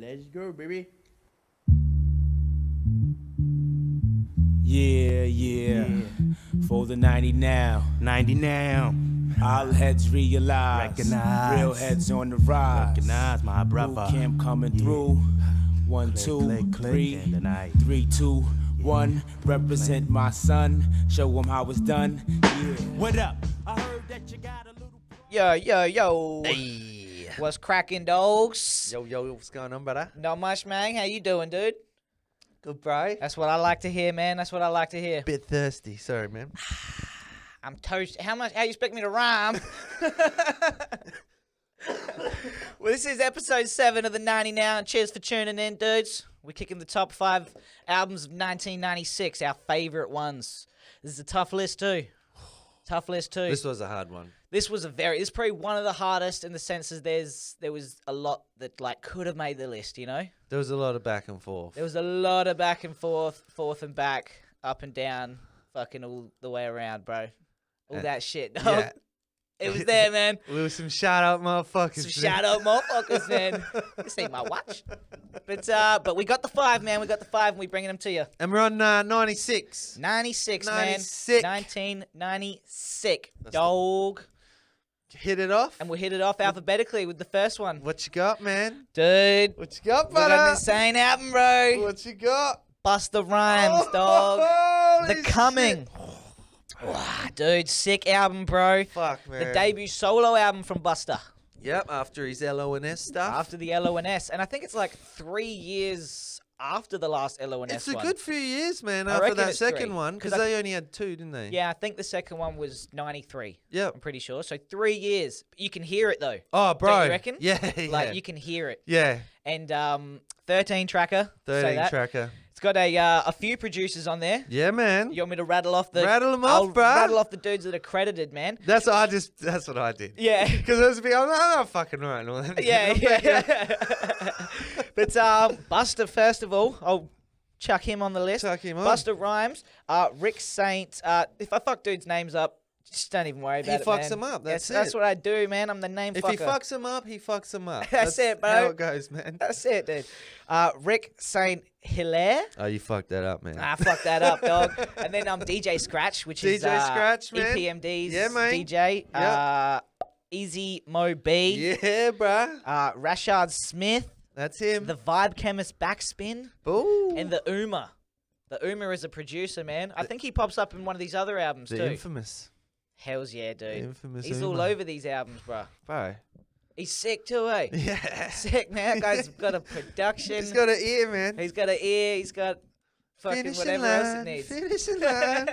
Let's go, baby. Yeah, yeah, yeah. For the 90 now. 90 now. All heads realize. Recognize. Real heads on the rise. Recognize my brother. Boot camp coming through. 1, 2, 3, 3, 2, 1. Represent my son. Show him how it's done. Yeah. What up? I heard that you got a little... Yo, yo, yo. Hey. What's cracking, dogs? Yo, yo, what's going on, brother? Not much, man. How you doing, dude? Good, bro. That's what I like to hear, man. That's what I like to hear. Bit thirsty. Sorry, man. I'm toast. How you expect me to rhyme? Well, this is episode 7 of the 90 Now, and cheers for tuning in, dudes. We're kicking the top 5 albums of 1996, our favorite ones. This is a tough list, too. Tough list, too. This was a hard one. This was a very... It's probably one of the hardest in the sense that there was a lot that, like, could have made the list, you know? There was a lot of back and forth. There was a lot of back and forth, forth and back, up and down, fucking all the way around, bro. All that shit, dog. Yeah. It was there, man. We were some shout-out motherfuckers. Some shout-out motherfuckers, man. This ain't my watch. But we got the 5, man. We got the 5, and we bringing them to you. And we're on 96. 96, man. 96. 1996. Dog. Hit it off. And we'll hit it off alphabetically with the first one. What you got, man? Dude. What you got, brother? What an insane album, bro. What you got? Busta Rhymes, dog. The Coming. Wow, dude, sick album, bro. Fuck, man. The debut solo album from Busta. Yep, after his L.O.N.S. stuff. After the L.O.N.S. And I think it's like 3 years after the last L.O.N.S. It's a good few years, man, after that second one. Because they only had 2, didn't they? Yeah, I think the second one was 93. Yeah. I'm pretty sure. So 3 years. You can hear it, though. Oh, bro. Don't you reckon? Yeah, yeah. Like, you can hear it. Yeah. And 13-tracker. 13-tracker. It's got a few producers on there. Yeah, man. You want me to rattle off the... Rattle them off, bro. Rattle off the dudes that are credited, man. That's what I just... That's what I did. Yeah. Because I was being... I'm not fucking right. Yeah, yeah. But Busta, first of all, I'll chuck him on the list. Chuck him on. Busta Rhymes, Rick Saint... if I fuck dudes' names up, just don't even worry about it, man. He fucks them up. That's it. That's what I do, man. I'm the name fucker. If he fucks them up, he fucks them up. That's it, bro. How it goes, man. That's it, dude. Rick Saint Hilaire. Oh, you fucked that up, man. I fucked that up, dog. And then DJ Scratch, which is Scratch, man. EPMD's DJ. Yep. Easy Mo B. Yeah, bro. Rashad Smith. That's him. The Vibe Chemist Backspin. Ooh. And the Umar. The Umar is a producer, man. I think he pops up in one of these other albums, too. The Infamous. Hells yeah, dude. He's all over these albums, bro. Bro. He's sick too, eh? Yeah. Sick, man. That guy's got a production. He's got an ear, man. He's got an ear. He's got fucking whatever else it needs. Finishing line.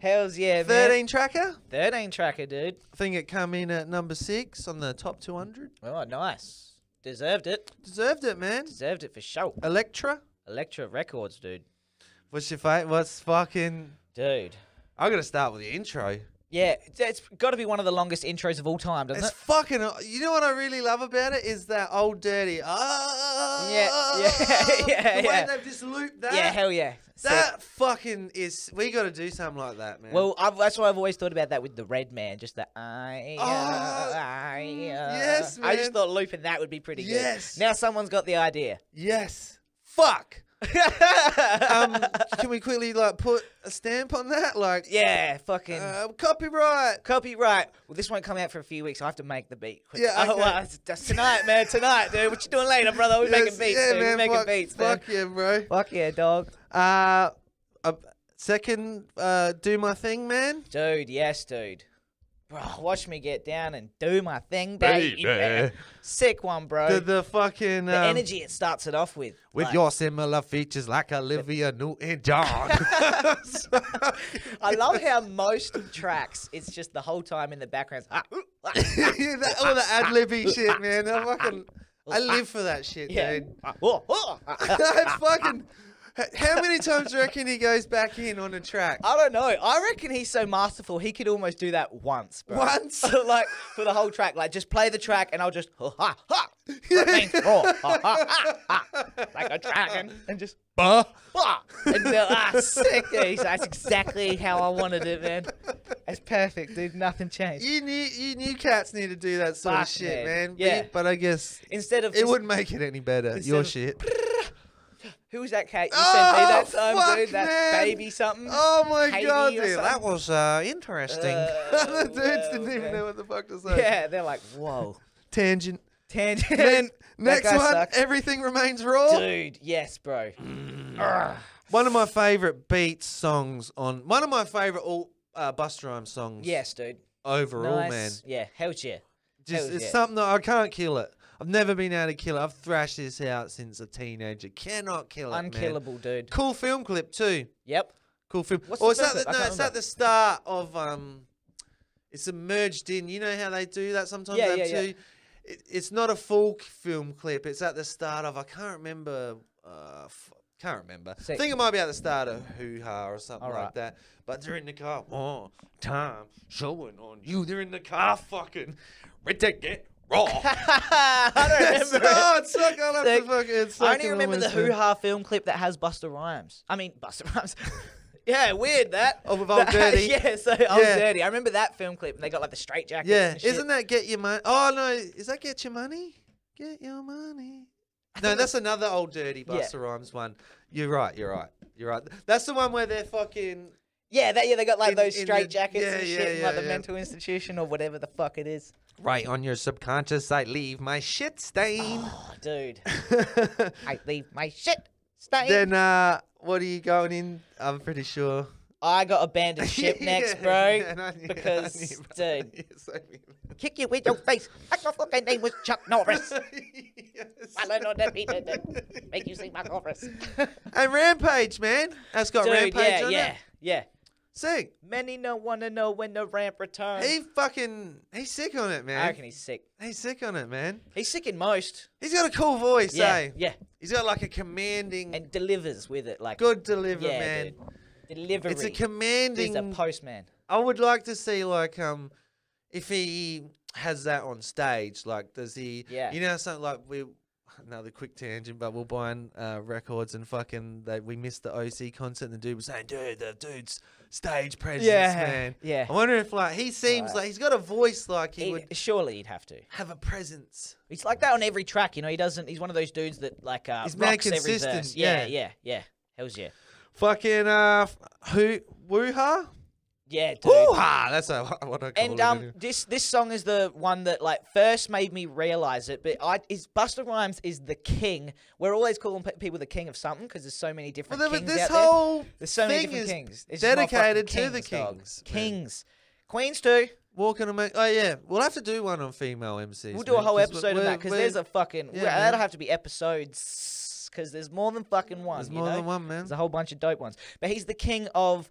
Hells yeah, man. 13-tracker? 13-tracker, dude. I think it come in at number 6 on the top 200. Oh, nice. Deserved it. Deserved it, man. Deserved it for sure. Elektra? Elektra Records, dude. What's your fate? What's fucking... Dude. I gotta start with the intro. Yeah, it's gotta be one of the longest intros of all time, doesn't it? It's fucking... You know what I really love about it? Is that old dirty... The way they've just looped that. Yeah, hell yeah. That fucking is... We gotta do something like that, man. Well, that's why I've always thought about that with the Red Man. Just the... Yes, man. I just thought looping that would be pretty good. Yes. Now someone's got the idea. Yes. Fuck. Can we quickly like put a stamp on that? Like, yeah, fucking copyright. Copyright. Well, this won't come out for a few weeks. So I have to make the beat. Quick. Yeah, okay. That's tonight, man. Tonight, dude. What you doing later, brother? We're making beats. Yeah, dude. Man, we're making beats. Fuck yeah, bro. Fuck yeah, dog. Second, do my thing, man. Dude, yes, dude. Bro, watch me get down and do my thing, baby. Sick one, bro. The fucking... the energy it starts it off with. With like, your similar features like Olivia Newton-John. I love how most tracks, it's just the whole time in the background. All the ad-libby shit, man. I live for that shit, dude. It's fucking... How many times do you reckon he goes back in on a track? I don't know. I reckon he's so masterful, he could almost do that once, bro. Once? Like, for the whole track. Like, just play the track, and I'll just, like a dragon, and just, bah. And, sick. That's exactly how I wanted it, man. It's perfect, dude. Nothing changed. You cats need to do that sort of shit, man. Yeah. But I guess instead of it wouldn't make it any better. Your shit. Who was that cat? You sent me that time, dude. That baby something. Oh my god, dude. That was interesting. The dudes didn't even know what the fuck to say. Yeah, they're like, whoa. Tangent. Tangent. Then next one, sucks. Everything Remains Raw. Dude, yes, bro. One of my favorite beats songs on one of my favorite all Busta Rhymes songs. Yes, dude. Overall, nice. Man. Yeah, hell yeah. Just hell it's yeah. something that I can't kill it. I've never been able to kill it. I've thrashed this out since a teenager. Cannot kill it. Unkillable, man. Dude. Cool film clip too. Yep. Cool film. What's the film? No, it's at the start of it's merged in. You know how they do that sometimes. Yeah, yeah, yeah. It's not a full film clip. It's at the start of. I can't remember. Can't remember. I think it might be at the start of Hoo Ha or something like that. But they're in the car. Oh, time showing on you. They're in the car fucking. Get raw. I don't remember. I only remember the Hoo Ha film clip that has Busta Rhymes. I mean, Busta Rhymes. Yeah, weird that. Oh, with Old Dirty. Yeah, so Old Dirty. I remember that film clip. And they got like the straight jacket. Yeah, isn't that Get Your Money? Oh, no. Is that Get Your Money? Get Your Money. No, that's another Old Dirty Busta Rhymes one. You're right, you're right, you're right. That's the one where they're fucking... Yeah, they got like those straight jackets and shit, like the mental institution or whatever the fuck it is. Right on your subconscious, I leave my shit stain. Oh, dude. I leave my shit stain. Then, what are you going in? I'm pretty sure. I got Abandoned Ship next, bro. Because, dude, kick you with your face. I thought my name was Chuck Norris. I learned on that beat that make you sing my chorus. And Rampage, man. That's got Rampage on it. Yeah. Sick. Many don't want to know when the ramp returns. He's sick on it, man. I reckon he's sick. He's sick on it, man. He's sick in most. He's got a cool voice, eh? Yeah. He's got like a commanding. And delivers with it. Like good delivery, man. Dude. Delivery. It's a commanding. He's a postman. I would like to see, like, if he has that on stage, like, does he? Yeah. You know, something like another quick tangent, but we're buying records and fucking we missed the OC concert. And the dude was saying, dude, the dude's stage presence, man. Yeah. I wonder if like he seems like he's got a voice like he would. Surely he'd have to have a presence. He's like that on every track, you know. He doesn't. He's one of those dudes that like he's rocks every verse. Yeah. Hell's yeah. Fucking Woo-ha? Yeah, dude. Woo-ha! That's what I call it. And this song is the one that like first made me realize it. But Busta Rhymes is the king. We're always calling people the king of something because there's so many different kings out there. This whole thing is dedicated to the kings. Kings, queens too. Walking and oh yeah, we'll have to do one on female MCs. We'll do a whole episode of that because there's a fucking that'll have to be episodes. Because there's more than fucking one. There's more than one, man. There's a whole bunch of dope ones. But he's the king of,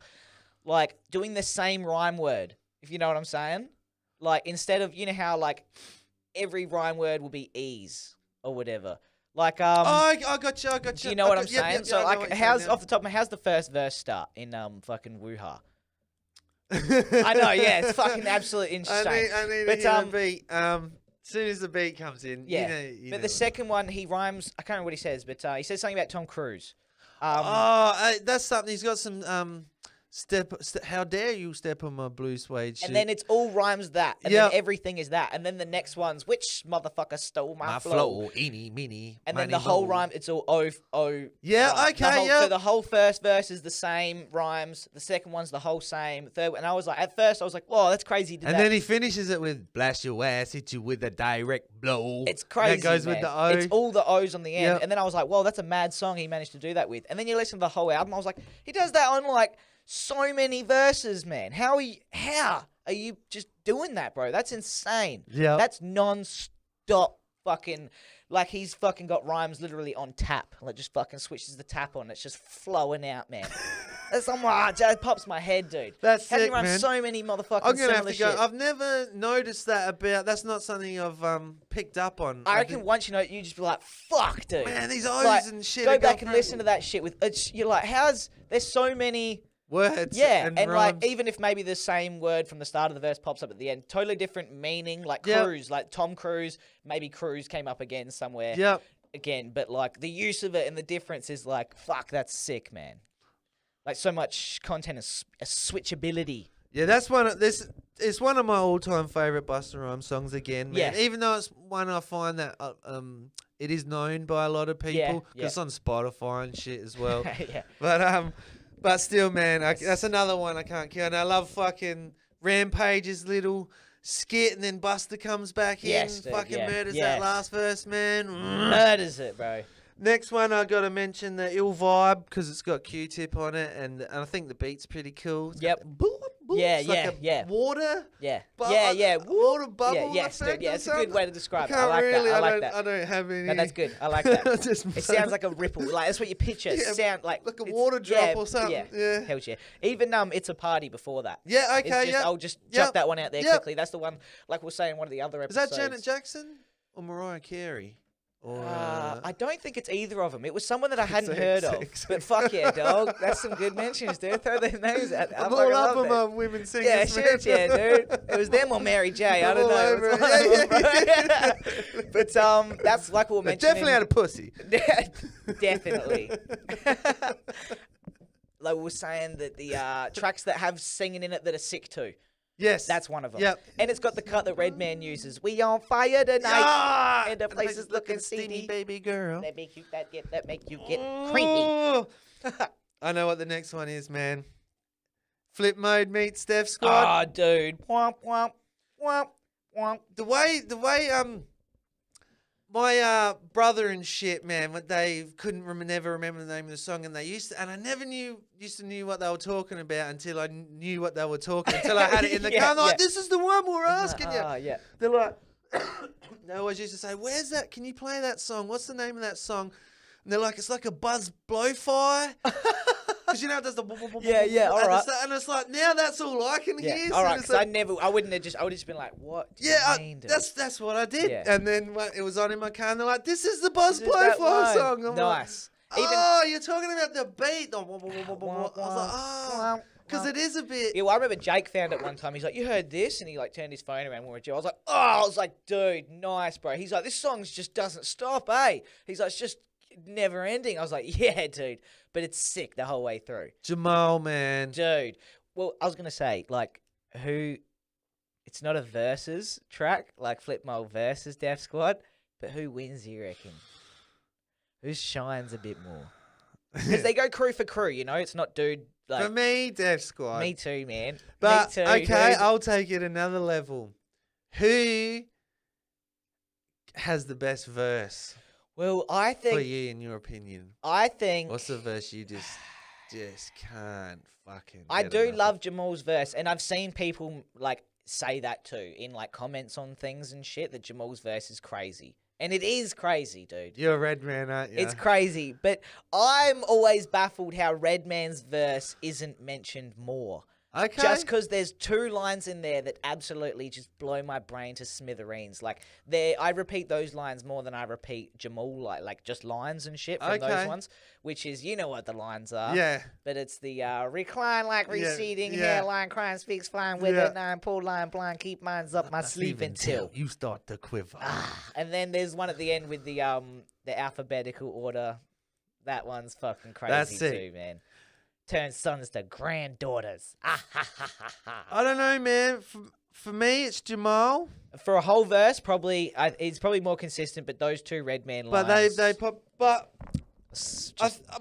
like, doing the same rhyme word, if you know what I'm saying. Like, instead of, you know how, like, every rhyme word will be ease or whatever. Like, I got you, I got you. Do you know what I'm saying? So, like, how's, off the top of my head, how's the first verse start in fucking Woo-ha? I know, yeah. It's fucking absolute insane. I need but, beat. As soon as the beat comes in, you know the second one, he rhymes. I can't remember what he says, but he says something about Tom Cruise. That's something. He's got some how dare you step on my blue suede shit. And then it's all rhymes that. And then everything is that. And then the next one's, which motherfucker stole my flow. Eeny, meeny, and then the whole rhyme, it's all So the whole first verse is the same rhymes. The second one's the whole same. Third, and I was like, at first I was like, whoa, that's crazy. And then he finishes it with, blast your ass, hit you with a direct blow. It's crazy, and that goes with the O. It's all the O's on the end. And then I was like, whoa, that's a mad song he managed to do that with. And then you listen to the whole album. I was like, he does that on like... so many verses, man. How are you just doing that, bro? That's insane. Yeah. That's non-stop fucking... Like, he's fucking got rhymes literally on tap. Like, just fucking switches the tap on. It's just flowing out, man. That's that pops my head, dude. That's sick, man. How do you run so many motherfucking shit? I've never noticed that about... That's not something I've picked up on. I reckon once you know it, you just be like, fuck, dude. Man, these O's like, and shit. Go back and listen to that shit. You're like, how's... There's so many... words and like even if maybe the same word from the start of the verse pops up at the end, totally different meaning. Like Cruise, like Tom Cruise, maybe Cruise came up again somewhere. But like the use of it and the difference is like, fuck, that's sick, man. Like so much content is switchability. Yeah, that's one of this. It's one of my all-time favorite Busta Rhymes songs again, man. Yeah. Even though it's one I find that it is known by a lot of people because it's on Spotify and shit as well. But still, man, that's another one I can't kill. And I love fucking Rampage's little skit, and then Busta comes back in, dude, fucking murders that last verse, man. Murders it, bro. Next one I got to mention the Ill Vibe because it's got Q-Tip on it, and I think the beat's pretty cool. It's Water bubble effect, it's a good way to describe it. I like that. I don't have any. No, that's good. I like that. It sounds like a ripple. Like that's what you picture. Sound like a water drop or something. Hell yeah. Even it's a party before that. Yeah. Okay. Yeah. I'll just chuck that one out there quickly. That's the one. Like we'll say in one of the other episodes. Is that Janet Jackson or Mariah Carey? I don't think it's either of them. It was someone that I hadn't heard of. But fuck yeah, dog. That's some good mentions, dude. Throw their names out. I'm all up on my women singers. Yeah, shit, yeah, dude. It was them or Mary J. I don't know. But that's like we were mentioning. Definitely had a pussy. Definitely. Like we were saying that the tracks that have singing in it that are sick too. Yes. That's one of them. Yep. And it's got the cut that Redman uses. We on fire tonight. Ah! And the place is looking steamy, baby girl. That make you get creepy. I know what the next one is, man. Flip Mode meets Def Squad. Oh, dude. Womp womp womp womp. The way my brother and shit, man, they couldn't never remember the name of the song, and they used to, and I never knew what they were talking about until I knew what they were talking until I had it in the car. I'm like, this is the one we're asking you. They're like, they always used to say, "Where's that? Can you play that song? What's the name of that song?" And they're like, "It's like a Buzz Blowfire." Because you know it does the and it's like now that's all I can hear. So because like, I wouldn't have just, I would have just been like, what? That's what I did. And then when it was on in my car, and they're like, this is the Buzz Blowfire song. I'm like, oh, you're talking about the beat. I was like, oh. Because it is a bit. Yeah, well, I remember Jake found it one time. He's like, "You heard this?" And he like turned his phone around. I was like, "Oh," dude, nice, bro. He's like, "This song just doesn't stop, eh?" He's like, "It's just never ending." I was like, "Yeah, dude," but it's sick the whole way through. Jamal, man, dude. Well, I was gonna say, like, who? It's not a versus track, like Flip Mode versus Def Squad, but who wins? You reckon? Who shines a bit more? Because they go crew for crew, you know. It's not dude. Like, for me, Def Squad. Me too, man. But me too, dude. I'll take it another level. Who has the best verse? Well, I think for you, in your opinion, I think what's the verse you just can't fucking. I do love Jamal's verse, and I've seen people like say that too in like comments on things and shit. That Jamal's verse is crazy, and it is crazy, dude. You're a Redman, aren't you? It's crazy, but I'm always baffled how Redman's verse isn't mentioned more. Okay. Just because there's two lines in there that absolutely just blow my brain to smithereens. Like, I repeat those lines more than I repeat Jamal, like just lines and shit from those ones, which is, you know what the lines are. Yeah. But it's the recline like receding, hairline, crying, speaks, flying, with it, nine, pull line, blind, keep minds up my sleeve until you start to quiver. And then there's one at the end with the alphabetical order. That one's fucking crazy too, man. Turn sons to granddaughters. I don't know, man. For me, it's Jamal. For a whole verse, probably it's probably more consistent. But those two Redman lines. But they pop. But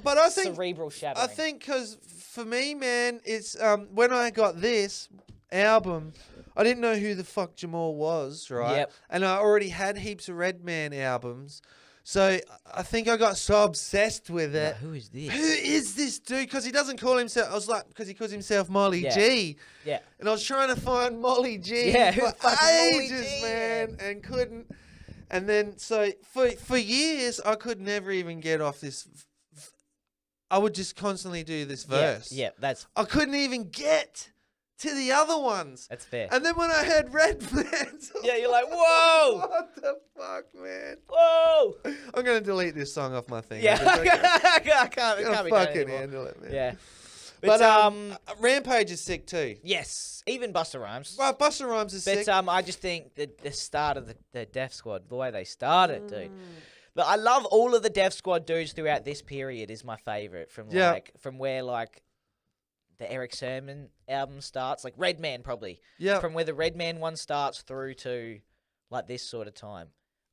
I think cerebral shattering. I think because for me, man, it's when I got this album, I didn't know who the fuck Jamal was, right? Yep. And I already had heaps of Redman albums. So I think I got so obsessed with it. Who is this? Who is this dude? Because he doesn't call himself. I was like, because he calls himself Molly G. Yeah. And I was trying to find Molly G for ages, man, and couldn't. And then so for years I could never even get off this. I would just constantly do this verse. Yeah, that's. I couldn't even get to the other ones. That's fair. And then when I heard Redman, you're like, whoa! What the fuck, man? Whoa! I'm gonna delete this song off my thing. Yeah, I can't fucking handle it, man. Yeah, but Rampage is sick too. Yes, even Busta Rhymes. Well, Busta Rhymes is sick. But I just think the start of the Def Squad, the way they started, dude. But I love all of the Def Squad dudes throughout this period. Is my favorite from where like. the Eric Sermon album starts, like Redman probably. Yeah. From where the Redman one starts through to like this sort of time.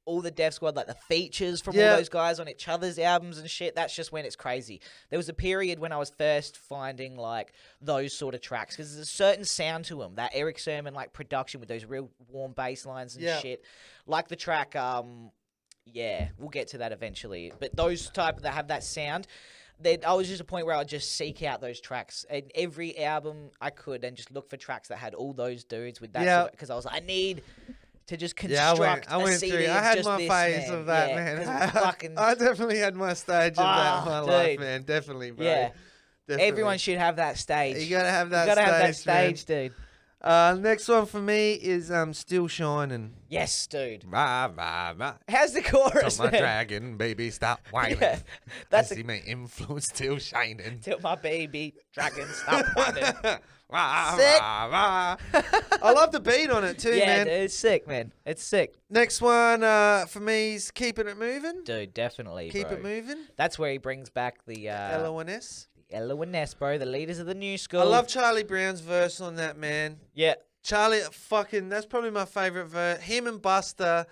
All the Def Squad, like the features from all those guys on each other's albums and shit, that's just when it's crazy. There was a period when I was first finding, like, those sort of tracks, because there's a certain sound to them. That Eric Sermon, like, production with those real warm bass lines and shit. Like the track, yeah, we'll get to that eventually. But those type that have that sound, I was just at a point where I would just seek out those tracks. And every album I could, and just look for tracks that had all those dudes with that sort, because I was like, I need... to just construct I went a CD through. I had my phase of that, man. I definitely had my stage of that in my life, man. Definitely, bro. Yeah. Definitely. Everyone should have that stage. You got to have that stage, dude. Next one for me is Still Shining. Yes, dude. How's the chorus, man? My dragon, baby, stop whining. Yeah, that's see my influence still shining. Till my baby dragon stop whining. Sick. I love the beat on it too, man. Yeah, it's sick, man. It's sick. Next one for me is Keeping It Moving. Dude, definitely. Keep it moving. That's where he brings back the L.O.N.S. L.O.N.S., bro. The leaders of the new school. I love Charlie Brown's verse on that, man. Yeah. Charlie, fucking, that's probably my favorite verse. Him and Busta,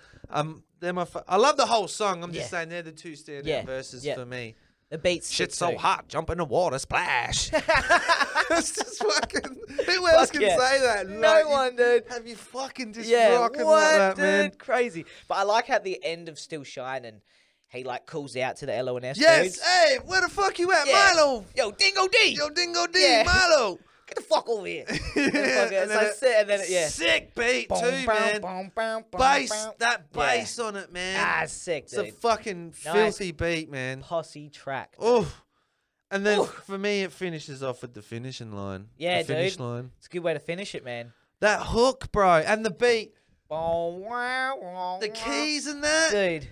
they're my. I love the whole song. I'm just saying they're the two standout verses for me. The beats. Shit's so hot, jump in the water, splash. That's just fucking. Who else can say that? No one, dude. Have you fucking just rocking like that, man? Crazy. But I like how the end of Still Shining, he like calls out to the L.O.N.S. dudes. Hey, where the fuck you at, Milo? Yo, Dingo D. Yo, Dingo D, Milo. Get the fuck over here. Sick beat too, man. Bass, that bass on it, man. Ah, sick, dude. It's a fucking filthy beat, man. Posse track. Oh. And then for me, it finishes off with the finishing line. Yeah, dude. Finish line. It's a good way to finish it, man. That hook, bro. And the beat. The keys in that. Dude.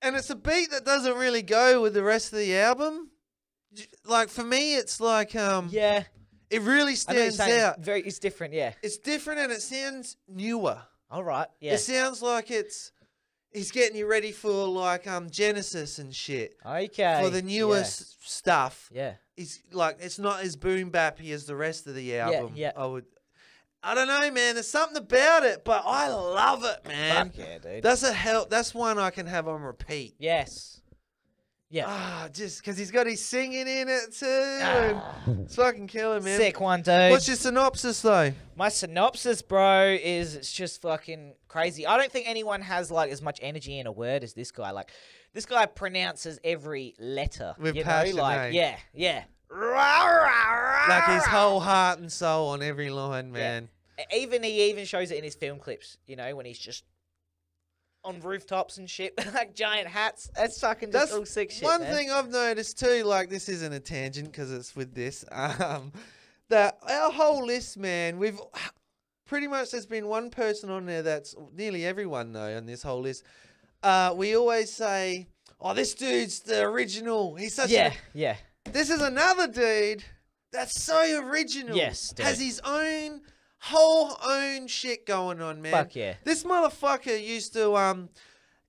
And it's a beat that doesn't really go with the rest of the album. Like, for me, it's like, yeah, it really stands out. It's different, yeah. It's different and it sounds newer. All right, yeah. It sounds like he's getting you ready for, like, Genesis and shit. Okay. For the newest stuff. Yeah. He's, like, it's not as boom bappy as the rest of the album. Yeah, yeah. I don't know, man. There's something about it, but I love it, man. Fuck yeah, dude. That's one I can have on repeat. Yes. Yeah. Ah, just because he's got his singing in it too. It's fucking killing, man. Sick one, dude. What's your synopsis, though? My synopsis, bro, is it's just fucking crazy. I don't think anyone has, like, as much energy in a word as this guy. Like, this guy pronounces every letter. With passion, like, yeah, yeah. Like his whole heart and soul on every line, man. Yeah. He even shows it in his film clips, you know, when he's just on rooftops and shit, like giant hats. That's fucking just all sick shit. One thing I've noticed too, like, this isn't a tangent because it's with this, that our whole list, man, we've pretty much, there's been one person on there that's nearly everyone, though, on this whole list. We always say, oh, this dude's the original. He's such a. This is another dude that's so original. Yes, dude. Has his own... whole own shit going on, man. Fuck yeah. This motherfucker used to,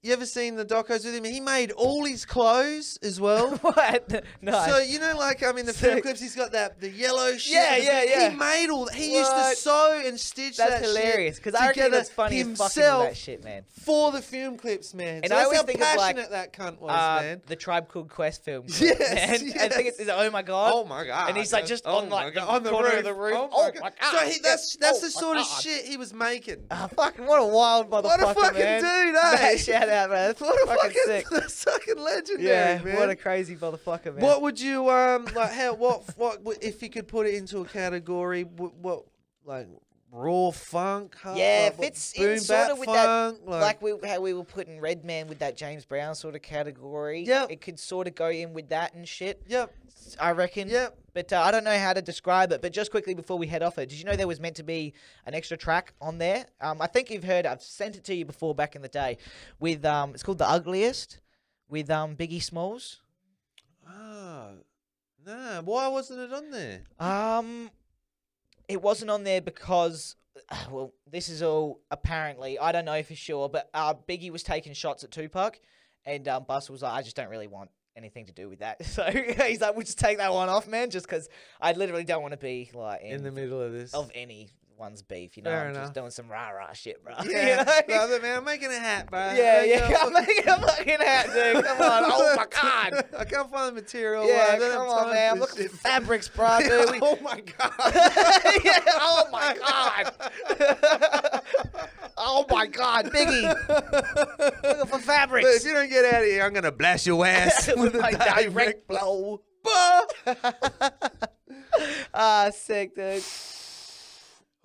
you ever seen the docos with him? He made all his clothes as well. What? No. So, you know, like, in the film clips, he's got that, the yellow shit. Yeah, yeah, yeah. He made all that. He used to sew and stitch that shit. That's hilarious, because I reckon that's funny as fucking that shit, man. For the film clips, man. And so I always think of, like, that cunt was, man. The Tribe Called Quest film. Yes, I think it's, oh my God. Oh my God. And he's, like, just on, like, on the corner of the roof. Oh my God. So that's the sort of shit he was making. Fucking, what a wild motherfucker, man. What a fucking dude, eh? Shout out, man. What a fucking legendary, man. What a crazy motherfucker, man. What would you, like, how, what, if you could put it into a category, what like, raw funk? Yeah, it fits in sort of with funk, that, like how we were putting Redman with that James Brown sort of category. Yep. It could sort of go in with that and shit. Yep. I reckon. Yep. But I don't know how to describe it. But just quickly before we head off it, did you know there was meant to be an extra track on there? I think you've heard, I've sent it to you before back in the day, with, it's called The Ugliest, with Biggie Smalls. Oh, no. Why wasn't it on there? It wasn't on there because, well, this is all apparently, I don't know for sure, but Biggie was taking shots at Tupac, and Busta was like, I just don't really want anything to do with that. So he's like, we'll just take that one off, man, just because I literally don't want to be like in the middle of this, of anyone's beef, you know. Fair enough. Just doing some rah-rah shit, bro. Yeah, you know? Brother, man, I'm making a hat, bro. Yeah, yeah, I'm making a fucking hat, dude. Come on, oh my God. I can't find the material. Yeah, come on, man. Look at the fabrics, bro, dude. Yeah, oh my God. Yeah, oh my God. Oh my God, Biggie. Looking for fabrics. Look, if you don't get out of here, I'm gonna blast your ass with a direct blow. Ah, sick, dude.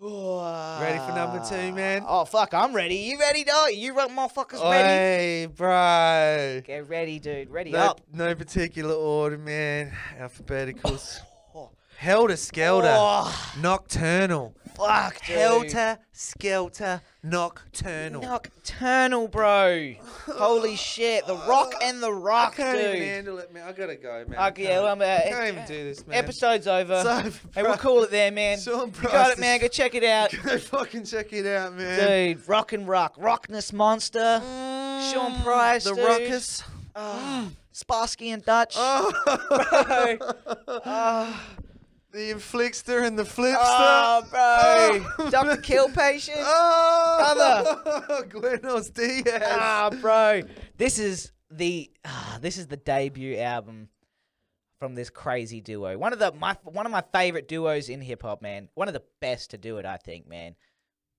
Ooh. Ready for number two, man? Oh, fuck, I'm ready. You ready, dog? You motherfuckers ready? Hey, bro. Get ready, dude. Ready up. No particular order, man. Alphabeticals. Helter Skelter, Nocturnal. Fuck, dude. Helter Skelter, Nocturnal. Nocturnal, bro. Holy shit. The Rock and the Rock, dude. I can't even handle it, man. I gotta go, man. Yeah, well, I can't even do this, man. Episode's over. It's over, bro. Hey, we'll call it there, man. Sean Price, you got it, man. Go check it out. Go fucking check it out, man. Dude, Rock and Rock. Rockness Monster. Sean Price, The Ruckus. Sparsky and Dutch. Bro. The Inflickster and the Flipster. Oh, bro. Oh. Dr. Kill Patient. Oh, brother. Glenos Diaz. Ah, bro. This is the debut album from this crazy duo. One of my favorite duos in hip hop, man. One of the best to do it, I think, man.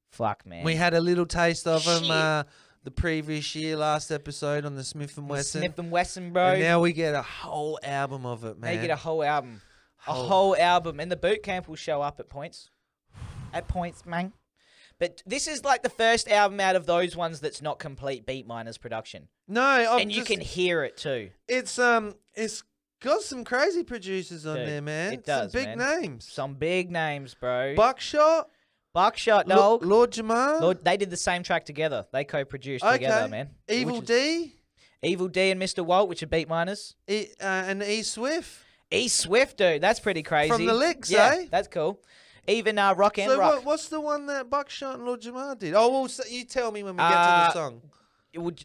Fuck, man. We had a little taste of them. The previous year, last episode on the Smith and Wesson. Smith and Wesson, bro. And now we get a whole album of it, man. They get a whole album. A whole album, and the boot camp will show up at points. At points, man. But this is like the first album out of those ones that's not complete Beat Miners production. No, and you can hear it too. It's got some crazy producers on there, man. It does, some big names. Some big names, bro. Buckshot. Buckshot, dog. Lord Jamar. Lord, they did the same track together. They co-produced together, man. Evil D. Evil D and Mr. Walt, which are Beat Miners. And E Swift. E Swift, dude, that's pretty crazy. From the Licks, yeah, eh? That's cool. Even Rock and Rock. What's the one that Buckshot and Lord Jamar did? Oh, well, so you tell me when we get to the song.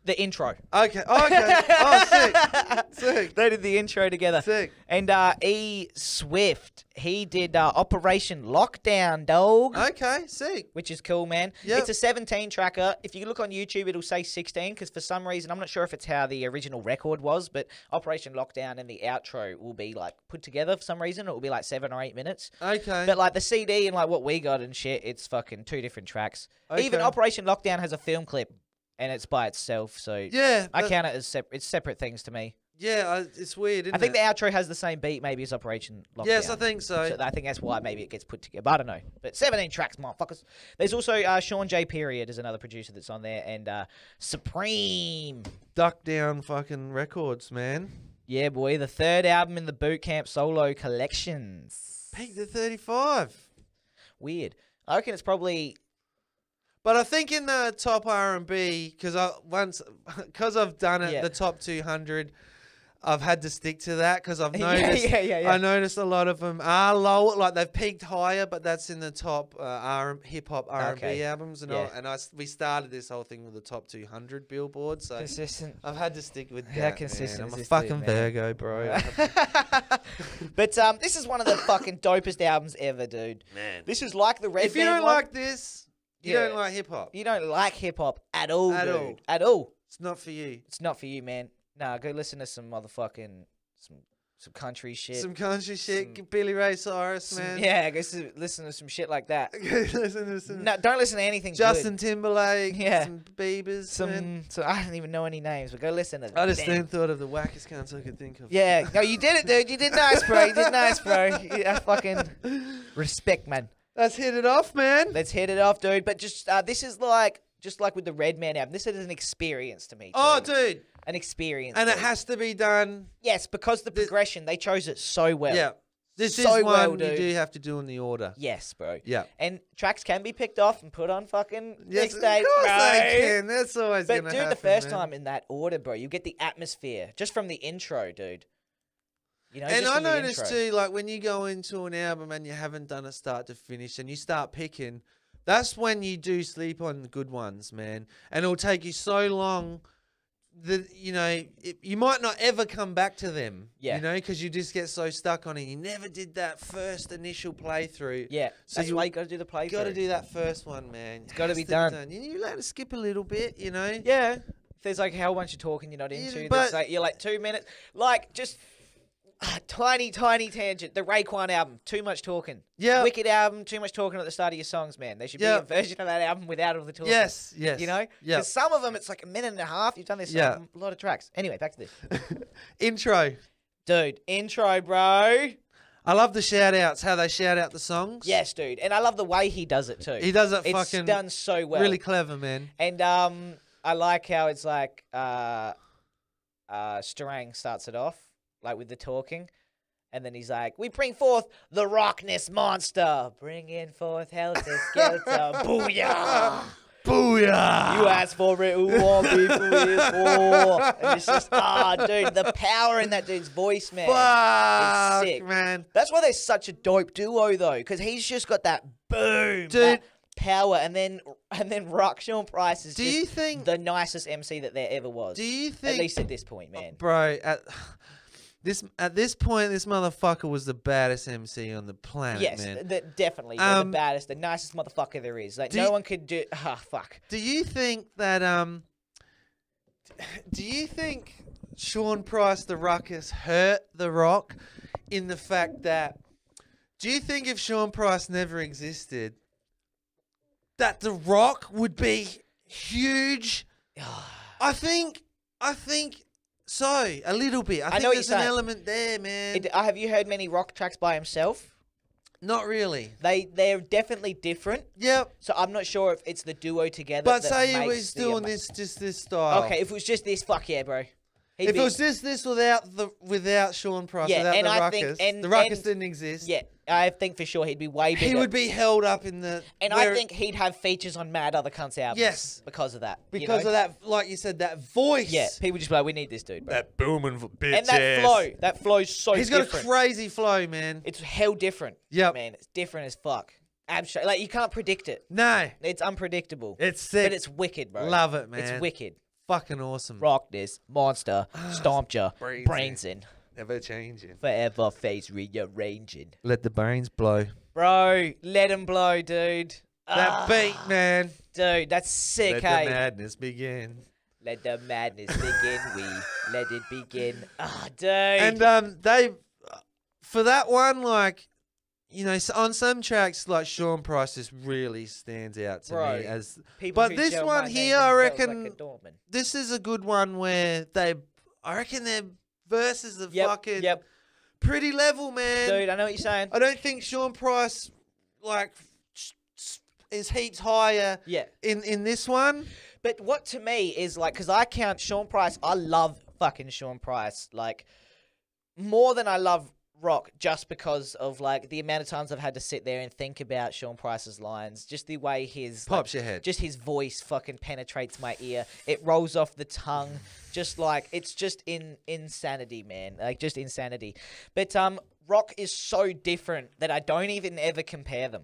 The intro. Okay. Oh, okay. Oh, sick. Sick. They did the intro together. Sick. And E Swift, he did Operation Lockdown, dog. Okay, sick. Which is cool, man. Yep. It's a 17-tracker. If you look on YouTube, it'll say 16 because for some reason, I'm not sure if it's how the original record was, but Operation Lockdown and the outro will be like put together for some reason. It will be like 7 or 8 minutes. Okay. But like the CD and like what we got and shit, it's fucking 2 different tracks. Okay. Even Operation Lockdown has a film clip. And it's by itself, so yeah, I count it as it's separate things to me. Yeah, it's weird, isn't it? I think the outro has the same beat maybe as Operation Lockdown. Yes, I think so. I think that's why maybe it gets put together, but I don't know. But 17 tracks, motherfuckers. There's also Sean J. Period is another producer that's on there, and Supreme. Duck Down fucking records, man. Yeah, boy, the third album in the Boot Camp Solo Collections. Peak the 35. Weird. I reckon it's probably... But I think in the top R&B, because I've done it, the top 200, I've had to stick to that because I've noticed. I noticed a lot of them are low, like they've peaked higher, but that's in the top hip hop R&B albums, and we started this whole thing with the top 200 Billboard, so consistent. I've had to stick with that. Consistent. I'm a fucking Virgo, bro. But this is one of the fucking dopest albums ever, dude. Man, this is like the Red. If you don't like this. You don't like hip-hop. You don't like hip-hop at all, dude. At all. It's not for you. It's not for you, man. Nah, go listen to some motherfucking... Some country shit. Some country shit. Billy Ray Cyrus, man. Yeah, go listen to some shit like that. Listen to some... No, don't listen to anything Justin Timberlake. Yeah. Some Biebers. So I don't even know any names, but go listen to them. I just then thought of the wackest cunts I could think of. Yeah. No, you did it, dude. You did nice, bro. You did nice, bro. I fucking... Respect, man. Let's hit it off, man. Let's hit it off, dude. But just this is like with the Redman album. This is an experience to me. Oh, dude, an experience, and it has to be done. Yes, because the progression they chose it so well. Yeah, this is one you do have to do in the order. Yes, bro. Yeah, and tracks can be picked off and put on fucking next day. Of course they can. That's always gonna happen. But dude, the first time in that order, bro, you get the atmosphere just from the intro, dude. You know, and I noticed too, like when you go into an album and you haven't done it start to finish and you start picking, that's when you do sleep on the good ones, man. And it'll take you so long the, you know, you might not ever come back to them, yeah, you know, because you just get so stuck on it. You never did that first initial playthrough. Yeah, so that's why you got to do the playthrough. Got to do that first one, man. It's got to be done. You're allowed to skip a little bit, you know. Yeah. There's like how much you're talking you're not into. Yeah, but like, you're like 2 minutes. Like just tiny, tiny tangent. The Raekwon album, too much talking. Yeah. Wicked album, too much talking at the start of your songs, man. There should be a version of that album without all the talking. Yes, yes. You know? Because some of them, it's like a minute and a half. You've done this song, a lot of tracks. Anyway, back to this. Intro. Dude, intro, bro. I love the shout-outs, how they shout out the songs. Yes, dude. And I love the way he does it, too. He does it It's done so well. Really clever, man. And I like how it's like Starang starts it off. Like with the talking, and then he's like, "We bring forth the Rockness Monster, bringing forth Helter Skelter, booyah, booyah! You asked for it, who want people is for?" And it's just, ah, dude, the power in that dude's voice, man, it's sick, man. That's why they're such a dope duo, though, because he's just got that boom, dude. Power, and then Rock, Sean Price is just the nicest MC that there ever was. Do you think? At least at this point, man, bro. At this point, this motherfucker was the baddest MC on the planet, man. Yes, definitely. The baddest, the nicest motherfucker there is. Like, no one could do... Ah, fuck. Do you think that... Do you think Sean Price, the Ruckus, hurt The Rock in the fact that... Do you think if Sean Price never existed, that The Rock would be huge? I think... So, a little bit. I think there's an element there, man. Have you heard many Rock tracks by himself? Not really. They're definitely different. Yep. So I'm not sure if it's the duo together. But that say he was doing this, just this style. Okay, if it was just this, fuck yeah, bro. If it was just this without Sean Price, without The Ruckus, The Ruckus didn't exist. Yeah, I think for sure he'd be way bigger. He would be held up in the... And I think he'd have features on mad other cunts' albums. Yes. Because of that. Because of that, like you said, that voice. Yeah, people just be like, we need this dude, bro. That booming bitch and that flow. That flow's so different. He's got a crazy flow, man. It's hell different. Yeah, man. It's different as fuck. Abstract. Like, you can't predict it. No. It's unpredictable. It's sick. But it's wicked, bro. Love it, man. It's wicked. Fucking awesome. Rockness, monster, stomped ya, brains in. Never changing. Forever face rearranging. Let the brains blow. Bro, let them blow, dude. That beat, man. Dude, that's sick, hey? Let the madness begin. Let the madness begin, we let it begin. Ah, dude. And they, for that one, like, you know, on some tracks, like, Sean Price just really stands out to me. As, but this one here, I reckon, like this is a good one where they, I reckon their verses are fucking pretty level, man. Dude, I know what you're saying. I don't think Sean Price, like, is heaps higher in this one. But what to me is, like, because I count Sean Price, I love fucking Sean Price, like, more than I love Rock, just because of like the amount of times I've had to sit there and think about Sean Price's lines, just the way his pops your head, just his voice fucking penetrates my ear. It rolls off the tongue, just like it's just insanity, man, like just insanity. But Rock is so different that I don't even ever compare them.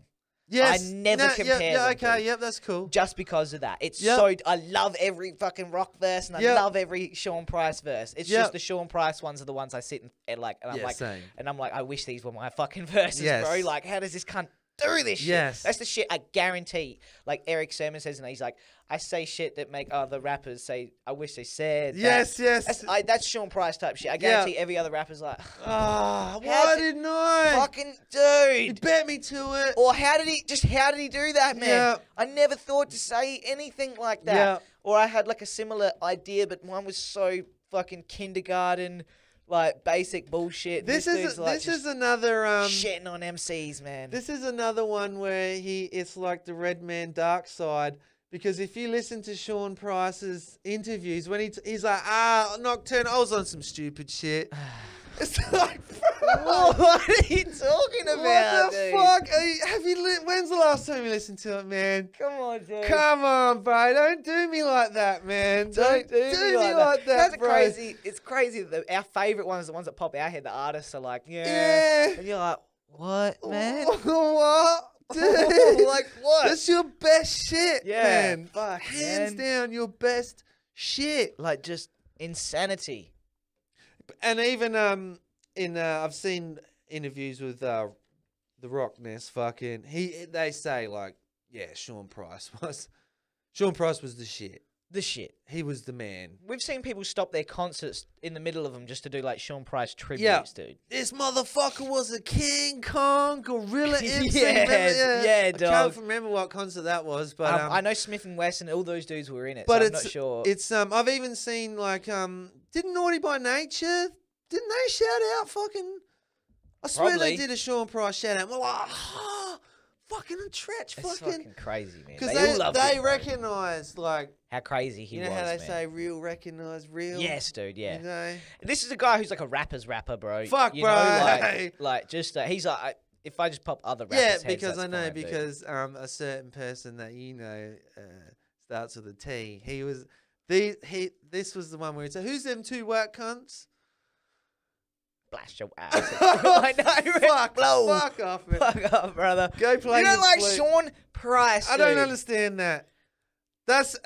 Yes, I never compare them. Okay, that's cool. Just because of that, it's so I love every fucking Rock verse and I love every Sean Price verse. It's just the Sean Price ones are the ones I sit and like, and I'm like, same. And I'm like, I wish these were my fucking verses, bro. Like, how does this cunt do this shit? That's the shit I guarantee. Like Eric Sermon says, and he's like, I say shit that make other rappers say, I wish they said that. Yes. That's Sean Price type shit. I guarantee every other rapper's like, oh, why didn't I? Fucking dude. You bet me to it. Or how did he do that, man? I never thought to say anything like that. Or I had like a similar idea, but mine was so fucking kindergarten, like basic bullshit. This is another shitting on MCs, man. This is another one where it's like the Red Man Dark Side. Because if you listen to Sean Price's interviews, when he's like, Nocturne, I was on some stupid shit. It's like, what are you talking about, What the fuck? When's the last time you listened to it, man? Come on, dude. Come on, bro. Don't do me like that, man. Don't do me like that, bro. Crazy, it's crazy. Our favourite ones, the ones that pop our head, the artists are like, yeah. And you're like, what, man? What? Dude, like what? That's your best shit, man. Fuck, hands down, your best shit. Like, just Insanity. And even I've seen interviews with the Rockness. Fucking they say like, yeah, Sean Price was the shit. The shit. He was the man. We've seen people stop their concerts in the middle of them just to do like Sean Price tributes, dude. This motherfucker was a King Kong gorilla MC. yeah, dog. I can't remember what concert that was, but I know Smith and West and all those dudes were in it. But so I'm not sure. It's I've even seen like didn't Naughty by Nature? Didn't they shout out fucking? I swear Probably. They did a Sean Price shout out. We're like, fucking Tretch, fucking crazy, man. Because they recognised like how crazy he was. You know how they say real recognise real. Yes, dude. Yeah. You know? This is a guy who's like a rapper's rapper, bro. Fuck, you bro. Know, like just he's like, if I just pop other rappers' heads, because I know fine, because dude. A certain person that you know starts with a T. He was This was the one where he said, "Who's them two white cunts?" Blast your ass. I know, fuck, blow. Fuck off, man. Fuck off, brother. Go play. You don't like flute. Sean Price, dude. I don't understand that. That's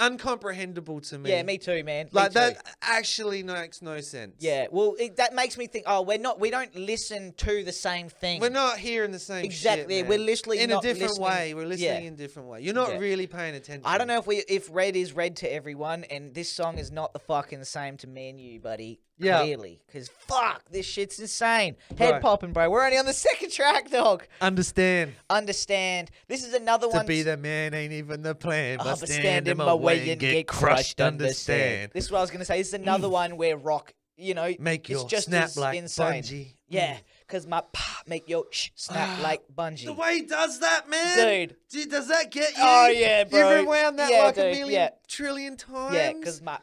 uncomprehendable to me. Yeah, me too, man. Like that actually makes no sense. Yeah, well, that makes me think. Oh, we don't listen to the same thing. We're not hearing the same. Exactly. Shit, man. We're literally in not a different listening. Way. We're listening in a different way. You're not really paying attention. I don't know if red is red to everyone, and this song is not the fucking same to me and you, buddy. Yeah. Clearly, because fuck, this shit's insane. Head popping, bro. We're only on the second track, dog. Understand. This is another one. To be the man ain't even the plan, but stand in my way. And get crushed, understand. This is what I was going to say. This is another one where rock, you know, make your just snap like insane. Bungee. Yeah, because my make your snap like Bungee. The way he does that, man. Dude. Does that get you? Oh, yeah, bro. You've rewound that like a million trillion times. Yeah, because my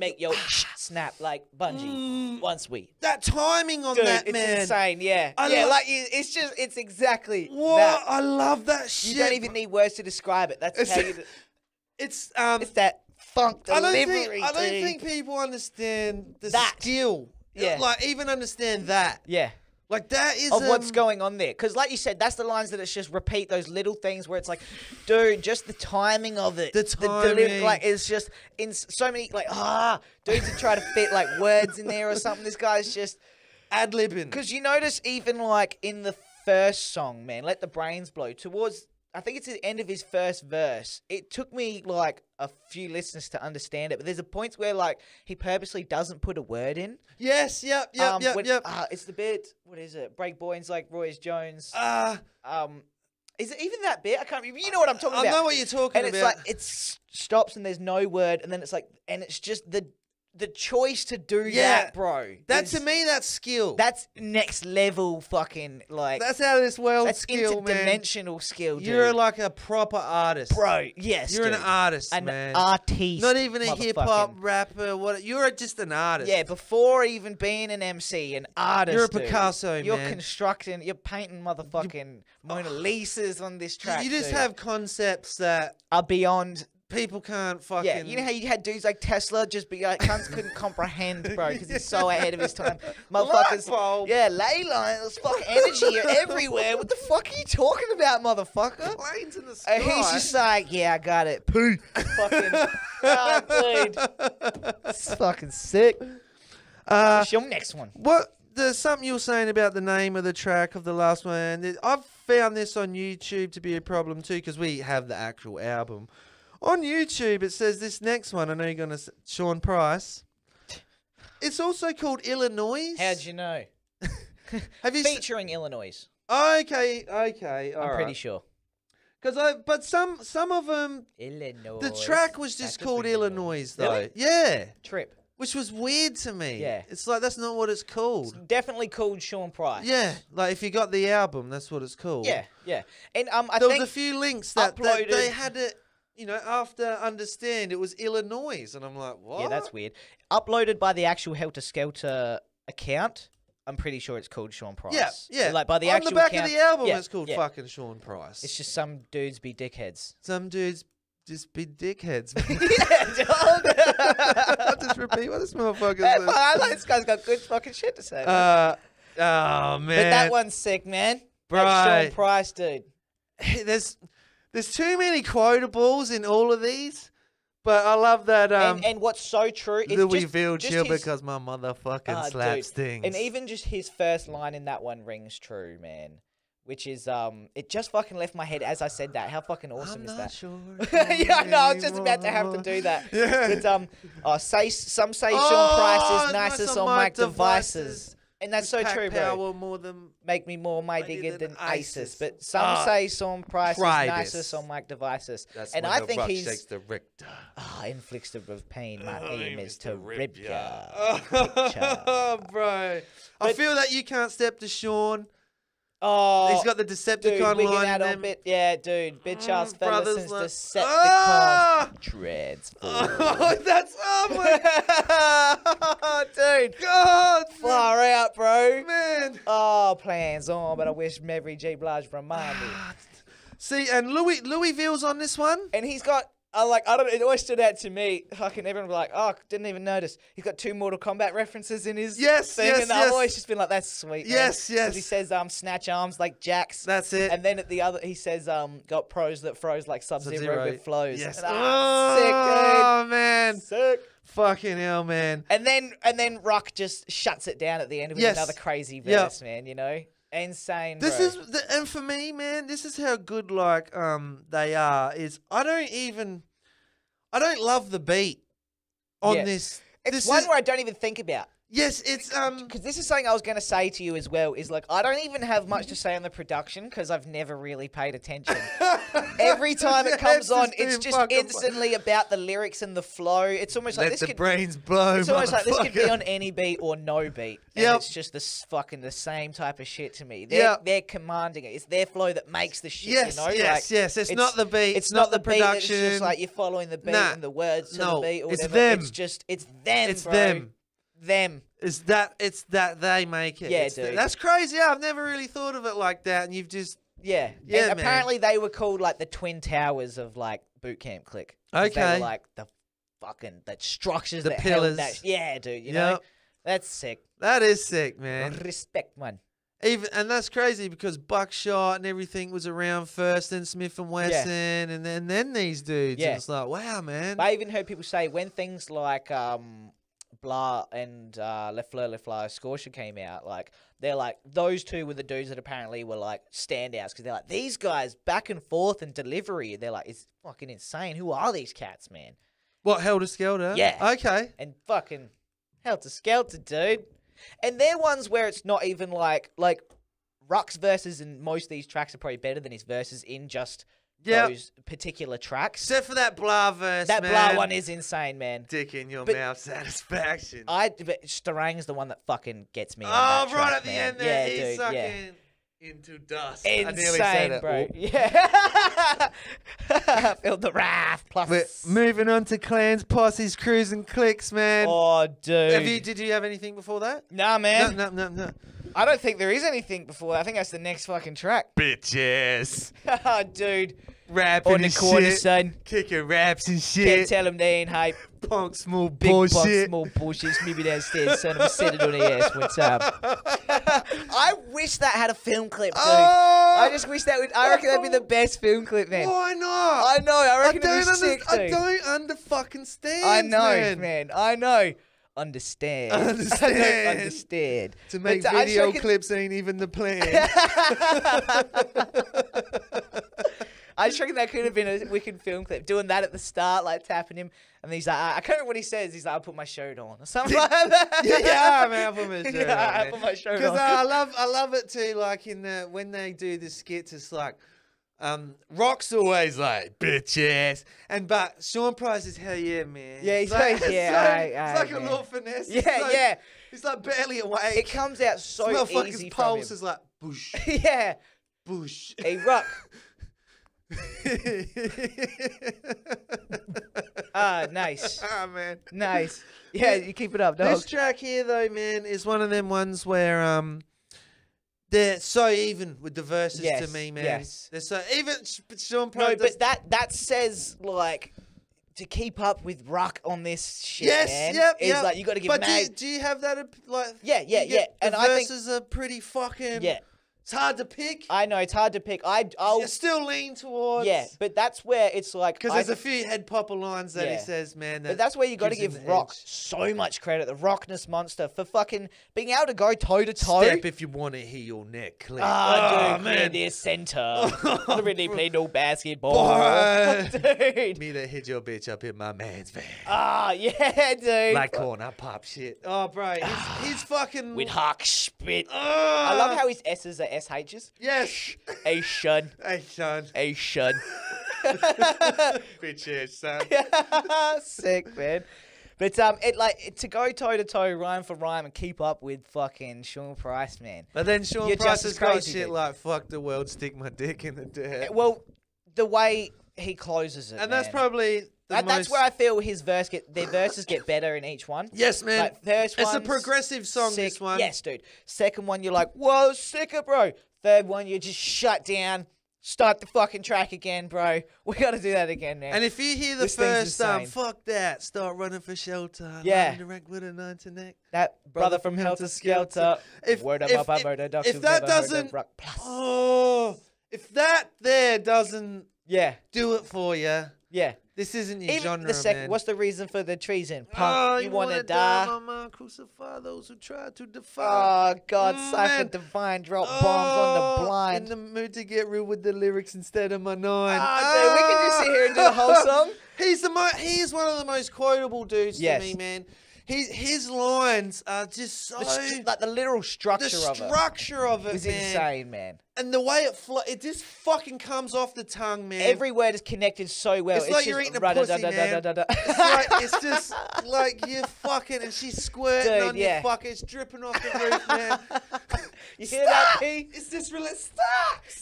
make your snap like Bungee once we. That timing on dude, that, man. It's insane, yeah. Like, it's just, it's exactly what? That. I love that shit. You don't even need words to describe it. That's how you... It's that funk delivery. I don't think people understand the skill. Yeah. Like, even understand that. Yeah. Like, that is... Of what's going on there. Because, like you said, that's the lines that it's just repeat those little things where it's like, dude, just the timing of it. The timing. Like, it's just in so many, like, dudes that try to fit, like, words in there or something. This guy's just... Ad-libbing. Because you notice even, like, in the first song, man, Let the Brains Blow, towards... I think it's the end of his first verse. It took me, like, a few listens to understand it. But there's a point where, like, he purposely doesn't put a word in. Yes, yep. It's the bit, what is it? Break Boyne's, like, Royce Jones. Is it even that bit? I can't remember. You know what I'm talking about. I know what you're talking about. And it's like, it stops and there's no word. And then it's like, and it's just the choice to do that, bro. That, to me, that's skill. That's next level fucking, like... That's out of this world skill, man. That's interdimensional skill, dude. You're like a proper artist. Bro, yes, You're dude. An artist, an man. An artiste. Not even a hip-hop rapper. You're just an artist. Yeah, before even being an MC, an artist, You're a Picasso, dude. Man. You're constructing... You're painting motherfucking Mona Lisas on this track, You just dude. Have concepts that... Are beyond... People can't fucking... Yeah, you know how you had dudes like Tesla just be like, cunts couldn't comprehend, bro, because he's so ahead of his time. Motherfuckers... Lightbulb. Yeah, ley lines, fucking energy everywhere. What the fuck are you talking about, motherfucker? Planes in the sky. And he's just like, yeah, I got it. Poo. Fucking... dude. It's fucking sick. What's your next one? There's something you were saying about the name of the track of the last one. I've found this on YouTube to be a problem, too, because we have the actual album. On YouTube, it says this next one. I know you're going to say Sean Price. It's also called Illinois. How'd you know? Featuring Illinois. Okay. I'm pretty sure. Because but some of them, Illinois. The track was just called Illinois, though. Really? Yeah. Trip. Which was weird to me. Yeah. It's like, that's not what it's called. It's definitely called Sean Price. Yeah. Like, if you got the album, that's what it's called. Yeah. And there was a few links that they had it. You know, after Understand, it was Illinois. And I'm like, what? Yeah, that's weird. Uploaded by the actual Helter Skelter account, I'm pretty sure it's called Sean Price. Yeah. Like, by the actual account. On the back of the album, it's called fucking Sean Price. It's just some dudes be dickheads. Some dudes just be dickheads. Yeah, dog. I'll just repeat what this motherfucker says. I like this guy's got good fucking shit to say. Oh, man. But that one's sick, man. Bro. That's Sean Price, dude. There's too many quotables in all of these, But I love that. And what's so true is Louisville chill because my motherfucking slap stings. And even just his first line in that one rings true, man. Which is, it just fucking left my head as I said that. How fucking awesome is that? Sure. Yeah, no, I was just about to have to do that. Yeah. But, some say Sean Price is nicest on my devices. And that's so true, bro. More than make me more my digger than ISIS. But some say Sean Price is nicest on my devices. That's and I think he's shakes the Richter. Ah, inflicts the pain. My aim is to rip ya. Oh, bro. I feel that you can't step to Sean. Oh, he's got the Decepticon line. Yeah, dude, bitch ass fella since Decepticon dreads. Oh, that's dude, God, far out, bro, man. Oh, plans on, but I wish Mary J. Blige reminded me. See, and Louisville's on this one, and he's got. It always stood out to me. Fucking everyone was like, oh, didn't even notice. He's got 2 Mortal Kombat references in his thing. And I've always just been like, that's sweet. Yes, man. Yes. He says, snatch arms like Jax. That's it. And then at the other, he says, got pros that froze like Sub-Zero with flows. Yes. And, sick, dude. Oh, man. Sick. Fucking hell, man. And then Rock just shuts it down at the end with another crazy verse, man, you know? Insane. This is the, and for me, man, this is how good like they are. Is I don't love the beat on this. It's this one where I don't even think about. Yes, it's because this is something I was going to say to you as well. Is like I don't even have much to say on the production because I've never really paid attention. Every time it comes on, it's just instantly about the lyrics and the flow. It's almost like this could brains blow. It's almost like this could be on any beat or no beat. Yeah, it's just this fucking the same type of shit to me. They're commanding it. It's their flow that makes the shit. Yes, you know? Yes. It's not the beat. It's not the production. It's just like you're following the beat and the words to the beat. Or it's them. It's just it's them. It's that they make it. Yeah, it's dude. That's crazy. I've never really thought of it like that. And you've just yeah. And apparently they were called like the Twin Towers of like Boot Camp Click. Okay. They were like the fucking structures, the pillars. Yeah, dude. You know, that's sick. That is sick, man. Respect, man. Even and that's crazy because Buckshot and everything was around first, then Smith and Wesson, and then these dudes. Yeah. And it's like wow, man. I even heard people say when things like Blah and Le Fleur Scotia came out, like they're like those two were the dudes that apparently were like standouts because they're like these guys back and forth and delivery, they're like it's fucking insane. Who are these cats, man? What, Helter Skelter? Yeah, okay, and fucking Helter Skelter, dude. And they're ones where it's not even like Ruck's verses in most of these tracks are probably better than his verses in just those particular tracks. Except for that Blah verse, that man. That Blah one is insane, man. Dick in your mouth satisfaction. But Starang's the one that fucking gets me on that track, at the man. End there. Yeah, he's sucking into dust. Insane, I nearly said it. Bro. Ooh. Yeah. Feel the wrath. Plus. We're moving on to Clans, Posses, Crews, and Clicks, man. Oh, dude. Did you have anything before that? Nah, man. No. I don't think there is anything before that. I think that's the next fucking track. Bitches. Oh, dude. Rapping on the corner, son. Kicking raps and shit. Can't tell them they ain't hype. Punk small big bullshit. Big punk small bullshit. Maybe downstairs, son. I'm sitting on the ass one time. I wish that had a film clip, dude. Oh, I just wish that would. I reckon that'd be the best film clip, man. Why not? I know. I reckon it'd be sick, dude. I don't fucking understand. I know, man. I know. I don't understand. To make video clips ain't even the plan. I just reckon that could have been a wicked film clip. Doing that at the start, like tapping him. And he's like, I can't remember what he says. He's like, I'll put my shirt on. Or something like that. Yeah, man, I'll put my shirt on. Yeah, I'll put my shirt on. Because I love it too, like in the, when they do the skits, it's like, Rock's always like bitch ass, but Sean Price is hell yeah, man. Yeah, he's like, it's like a little finesse. Yeah, He's like barely awake. It comes out so easy from him. His pulse is like boosh. Yeah, boosh. Hey, Rock. Nice. Ah, man. Nice. Yeah, you keep it up, dog. This track here, though, man, is one of them ones where they're so even with the verses to me, man. Yes. They're so even. Sean Price. No, but that says like to keep up with Ruck on this shit. Yes, man, yep. It's like you got to get mad. But do you have that? Like, yeah. The verses are pretty fucking It's hard to pick. I know, it's hard to pick. I'll still lean towards... Yeah, but that's where it's like... Because there's a few head popper lines that he says, man... That but that's where you got to give Rock so much credit, the Rockness Monster, for fucking being able to go toe-to-toe. Step if you want to hear your neck click. Oh, man. Clear this center. I really play no basketball. Dude. Me that hit your bitch up in my man's van. Oh, yeah, dude. Like corn, I pop shit. Oh, bro, he's fucking... With Hawk spit. I love how his S's are SHs. Yes. A shun. A shun. A shun. Good shit, son. Sick, man. But it like to go toe to toe, rhyme for rhyme, and keep up with fucking Sean Price, man. But then Sean Price has got shit like "fuck the world, stick my dick in the dirt." Well, the way he closes it, and that's probably. That's where I feel his verse their verses get better in each one. Yes, man. Like, first it's a progressive song, sick. This one. Yes, dude. Second one, you're like, whoa, sicker, bro. Third one, you just shut down, start the fucking track again, bro. We got to do that again now. And if you hear the first, fuck that, start running for shelter. Yeah. Direct with a 9 to neck. That brother from Helter Skelter. If that doesn't... Oh, if that there doesn't do it for you... Yeah. This isn't your genre, man. What's the reason for the treason? Punk, you want to die? Mama, crucify those who try to defy. Oh, God, Cypher Divine drop bombs on the blind. In the mood to get real with the lyrics instead of my nine. Dude, we can just sit here and do the whole song. He's one of the most quotable dudes to me, man. His lines are just so... like the literal structure of it. The structure of it, is insane, man. And the way it just fucking comes off the tongue, man. Every word is connected so well. It's like you're eating a pussy, man. It's just like you're fucking... And she's squirting on your fucking... It's dripping off the roof, man. You hear that, P? It's just really...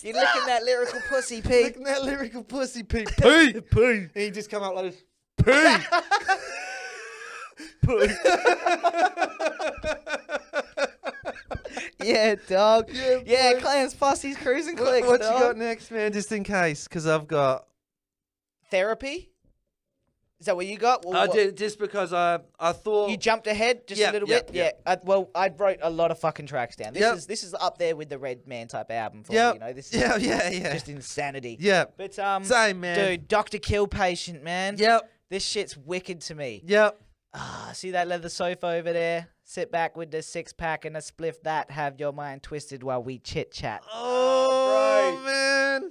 You're licking that lyrical pussy, P. Licking that lyrical pussy, P. P. P. And you just come out like this. P. Yeah, dog. Yeah, Clans Pussy's cruising clicks. What you got next, man? Just in case, because I've got therapy. Is that what you got? Well, I did just because I thought you jumped ahead just a little bit. Yeah. Well, I wrote a lot of fucking tracks down. This is up there with the Red Man type album for me. You know, this is just insanity. Yeah. But same, man. Dude, Dr. Kill Patient, man. Yep. This shit's wicked to me. Yep. Ah, see that leather sofa over there? Sit back with the six-pack and a spliff that. Have your mind twisted while we chit-chat. Oh, bro. Man.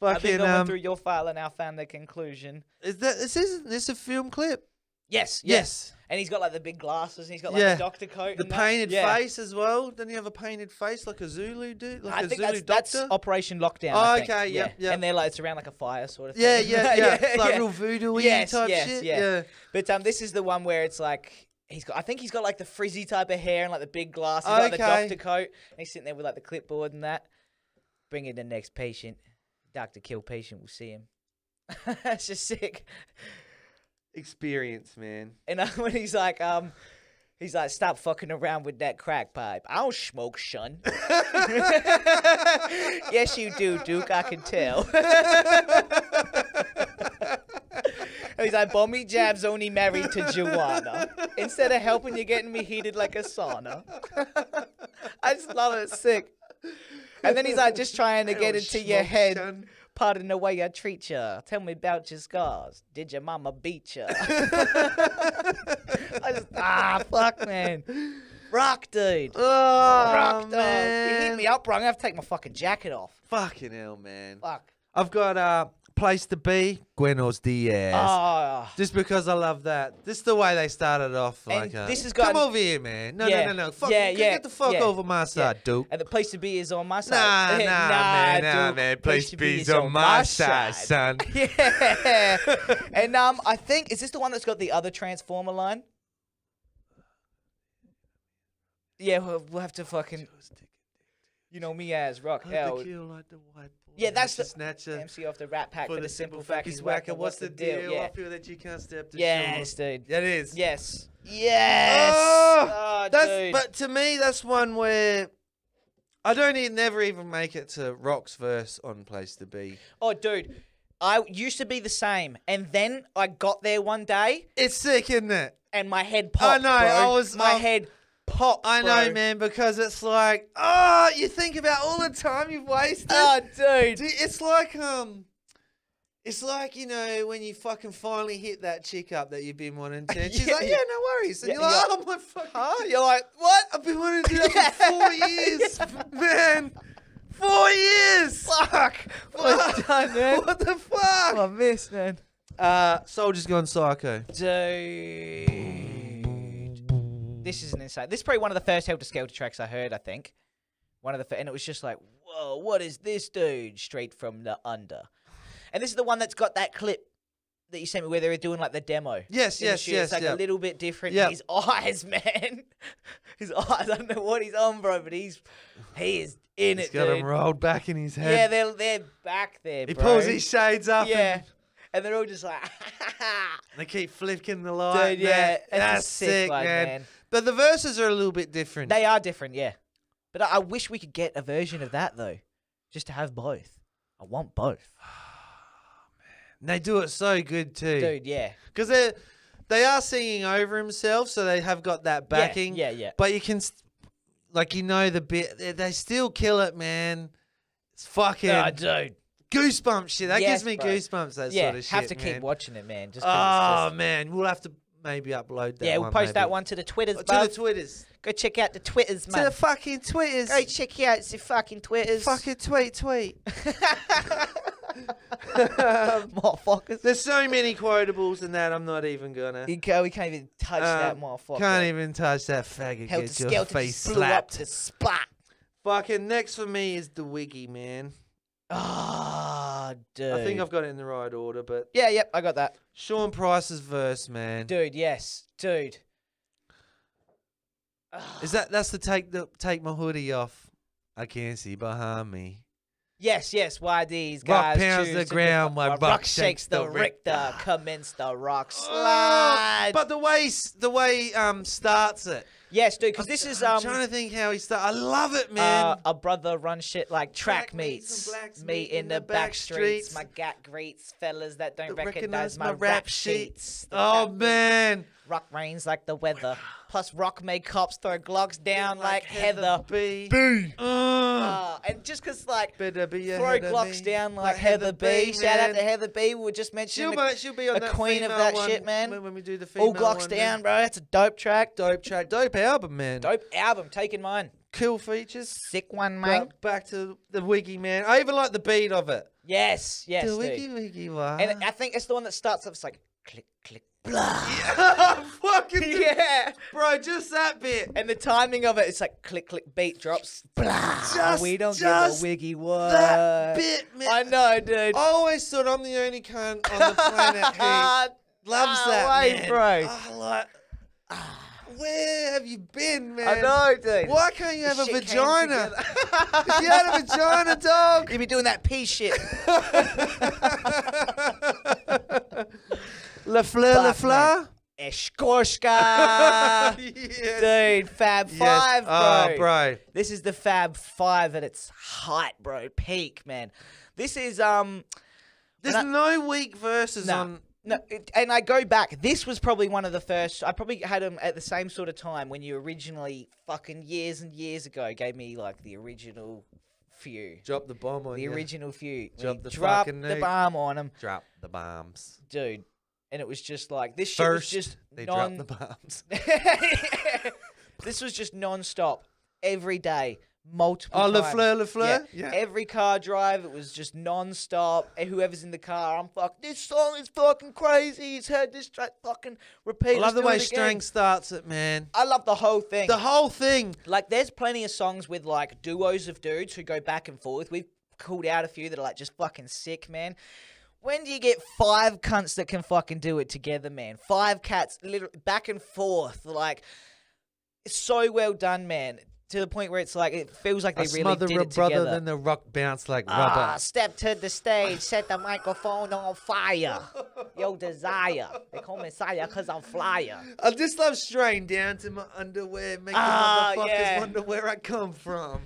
Fucking, I've been going through your file and now found the conclusion. Isn't this a film clip? Yes, yes. And he's got like the big glasses and he's got like the doctor coat. The painted face as well. Doesn't he have a painted face like a Zulu dude? Like I think that's Operation Lockdown. Oh, okay, yeah. And they're like, it's around like a fire sort of thing. Yeah. It's like real voodoo-y type shit. Yeah. But this is the one where it's like, I think he's got like the frizzy type of hair and like the big glasses, like the doctor coat. And he's sitting there with like the clipboard and that. Bring in the next patient. Dr. Kill Patient will see him. That's just sick. Experience, man. And when he's like, stop fucking around with that crack pipe. I don't smoke, shun. Yes, you do, Duke. I can tell. He's like, Bommy Jab's only married to Joanna. Instead of helping, you're getting me heated like a sauna. I just love it. It's sick. And then he's like, just trying to get into your head. Shun. Pardon the way I treat ya. Tell me about your scars. Did your mama beat ya? Fuck, man. Rock, dude. Oh, Rock, man. Dog. You hit me up, bro. I'm going to have to take my fucking jacket off. Fucking hell, man. Fuck. I've got Place to Be, Buenos Dias. Oh. Just because I love that. This is the way they started off. Like, this has got... Come over here, man. No. Fuck, get the fuck over my side, Duke. And the Place to Be is on my side. Nah, man. Place to Be is on my side, son. Yeah. And I think... Is this the one that's got the other Transformer line? Yeah, we'll have to fucking... You know me as Rock Hell. Like the white boy. Yeah, that's the snatcher. MC off the Rat Pack for the simple fact he's whacker. What's the deal? Yeah. I feel that you can't step to shore. Dude. That is. Yes. Yes. Oh, dude. But to me, that's one where I don't never even make it to Rock's verse on Place to Be. Oh, dude. I used to be the same. And then I got there one day. It's sick, isn't it? And my head popped. I know. Bro. My head pop. I know, man, because it's like, oh, you think about all the time you've wasted. Oh, dude, it's like, you know, when you fucking finally hit that chick up that you've been wanting to. And she's like, yeah, no worries. And you're like, oh, my fucking. Huh? You're like, what? I've been wanting to do that for 4 years, man. 4 years. Fuck. What? Done, man. What the fuck? I missed, man. Soldier's Gone Psycho. Dude. This is an insight. This is probably one of the first Helter Skelter tracks I heard, I think. One of the and it was just like, whoa, what is this, dude? Straight from the under. And this is the one that's got that clip that you sent me where they were doing like the demo. Yes, yes, yes. It's like a little bit different. Yep. His eyes, man. His eyes. I don't know what he's on, bro, but he is in it, dude. He's got them rolled back in his head. Yeah, they're back there, bro. He pulls his shades up. Yeah. And they're all just like, they keep flicking the light. Dude, yeah, that's sick, man. But the verses are a little bit different. They are different, yeah. But I wish we could get a version of that though, just to have both. I want both. Oh, man. They do it so good too, dude. Yeah, because they are singing over themselves, so they have got that backing. Yeah, yeah. But you can, like, you know the bit. They still kill it, man. It's fucking. Oh, dude. Goosebumps shit. That gives me goosebumps, that sort of shit. Yeah, have to keep watching it, man. Just oh, man. We'll have to maybe upload that one. Yeah, we'll post that one to the Twitters, bro. To the Twitters. Go check out the Twitters, man. To the fucking Twitters. Go check out the fucking Twitters. Fucking tweet. Motherfuckers. There's so many quotables in that, I'm not even gonna. We can't even touch that, motherfucker. Can't even touch that faggot. Get your face slapped. Blew up to spot. Fucking next for me is the Wiggy, man. Ah, oh, dude. I think I've got it in the right order, but... Yeah, yep, I got that. Sean Price's verse, man. Dude, yes. Dude. Is that... That's the take my hoodie off. I can't see behind me. Yes, yes. Why these guys rock pounds the ground, my rock shakes the Richter. Commence the rock slide. But the way starts it. Yes, dude, because this is... I'm trying to think how he started. I love it, man. A brother run shit like track meets. Me in the back streets. My gat greets fellas that don't recognize my rap sheets. Oh, man. Rock rains like the weather. Plus, rock made cops throw glocks down like Heather B. And just because, like, better be throw glocks down like Heather B. Shout out to Heather B. We were just mentioning the queen of that shit, man. When we do the female all glocks down, bro. That's a dope track. Dope track. Dope album, man. Dope album. Taking mine. Cool features. Sick one, mate. Back to the Wiggy, man. I even like the beat of it. Yes, yes, the Wiggy, Wiggy one. And I think it's the one that starts up. It's like click, click. Blah. Yeah. Fucking yeah, bro, just that bit and the timing of it. It's like click, click, beat drops. Blah. Just, we don't give a wiggy word. That bit, man. I know, dude. I always thought I'm the only cunt on the planet who loves that, way, man. Bro. Oh, like, where have you been, man? I know, dude. Why can't you have a vagina? If you had a vagina, dog, you'd be doing that pee shit. La Fleur, La Fleur. Eskorska. Yes. Dude, Fab Five, bro. Oh, bro. This is the Fab Five at its height, bro. Peak, man. This is, there's no weak verses on. No, and I go back. This was probably one of the first. I probably had them at the same sort of time when you originally fucking years and years ago gave me like the original few. Drop the bomb on you. The original few. Drop the bomb on them. Drop the bombs. Dude. And it was just like this shit was just dropped the bombs. This was just non-stop every day, multiple times. Oh, La Fleur, yeah. Every car drive, it was just non-stop. Whoever's in the car, I'm fuck. This song is fucking crazy. He's heard this track fucking repeat. I love the way Strang starts it, man. I love the whole thing. The whole thing. Like, there's plenty of songs with like duos of dudes who go back and forth. We've called out a few that are like just fucking sick, man. When do you get five cunts that can fucking do it together, man? Five cats, literally, back and forth, like, it's so well done, man. To the point where it's like, it feels like they really did it together. Brother than the rock bounce like rubber. Step to the stage, set the microphone on fire. Yo, desire. They call me Sire because I'm flyer. I just love straying down to my underwear, making motherfuckers wonder where I come from.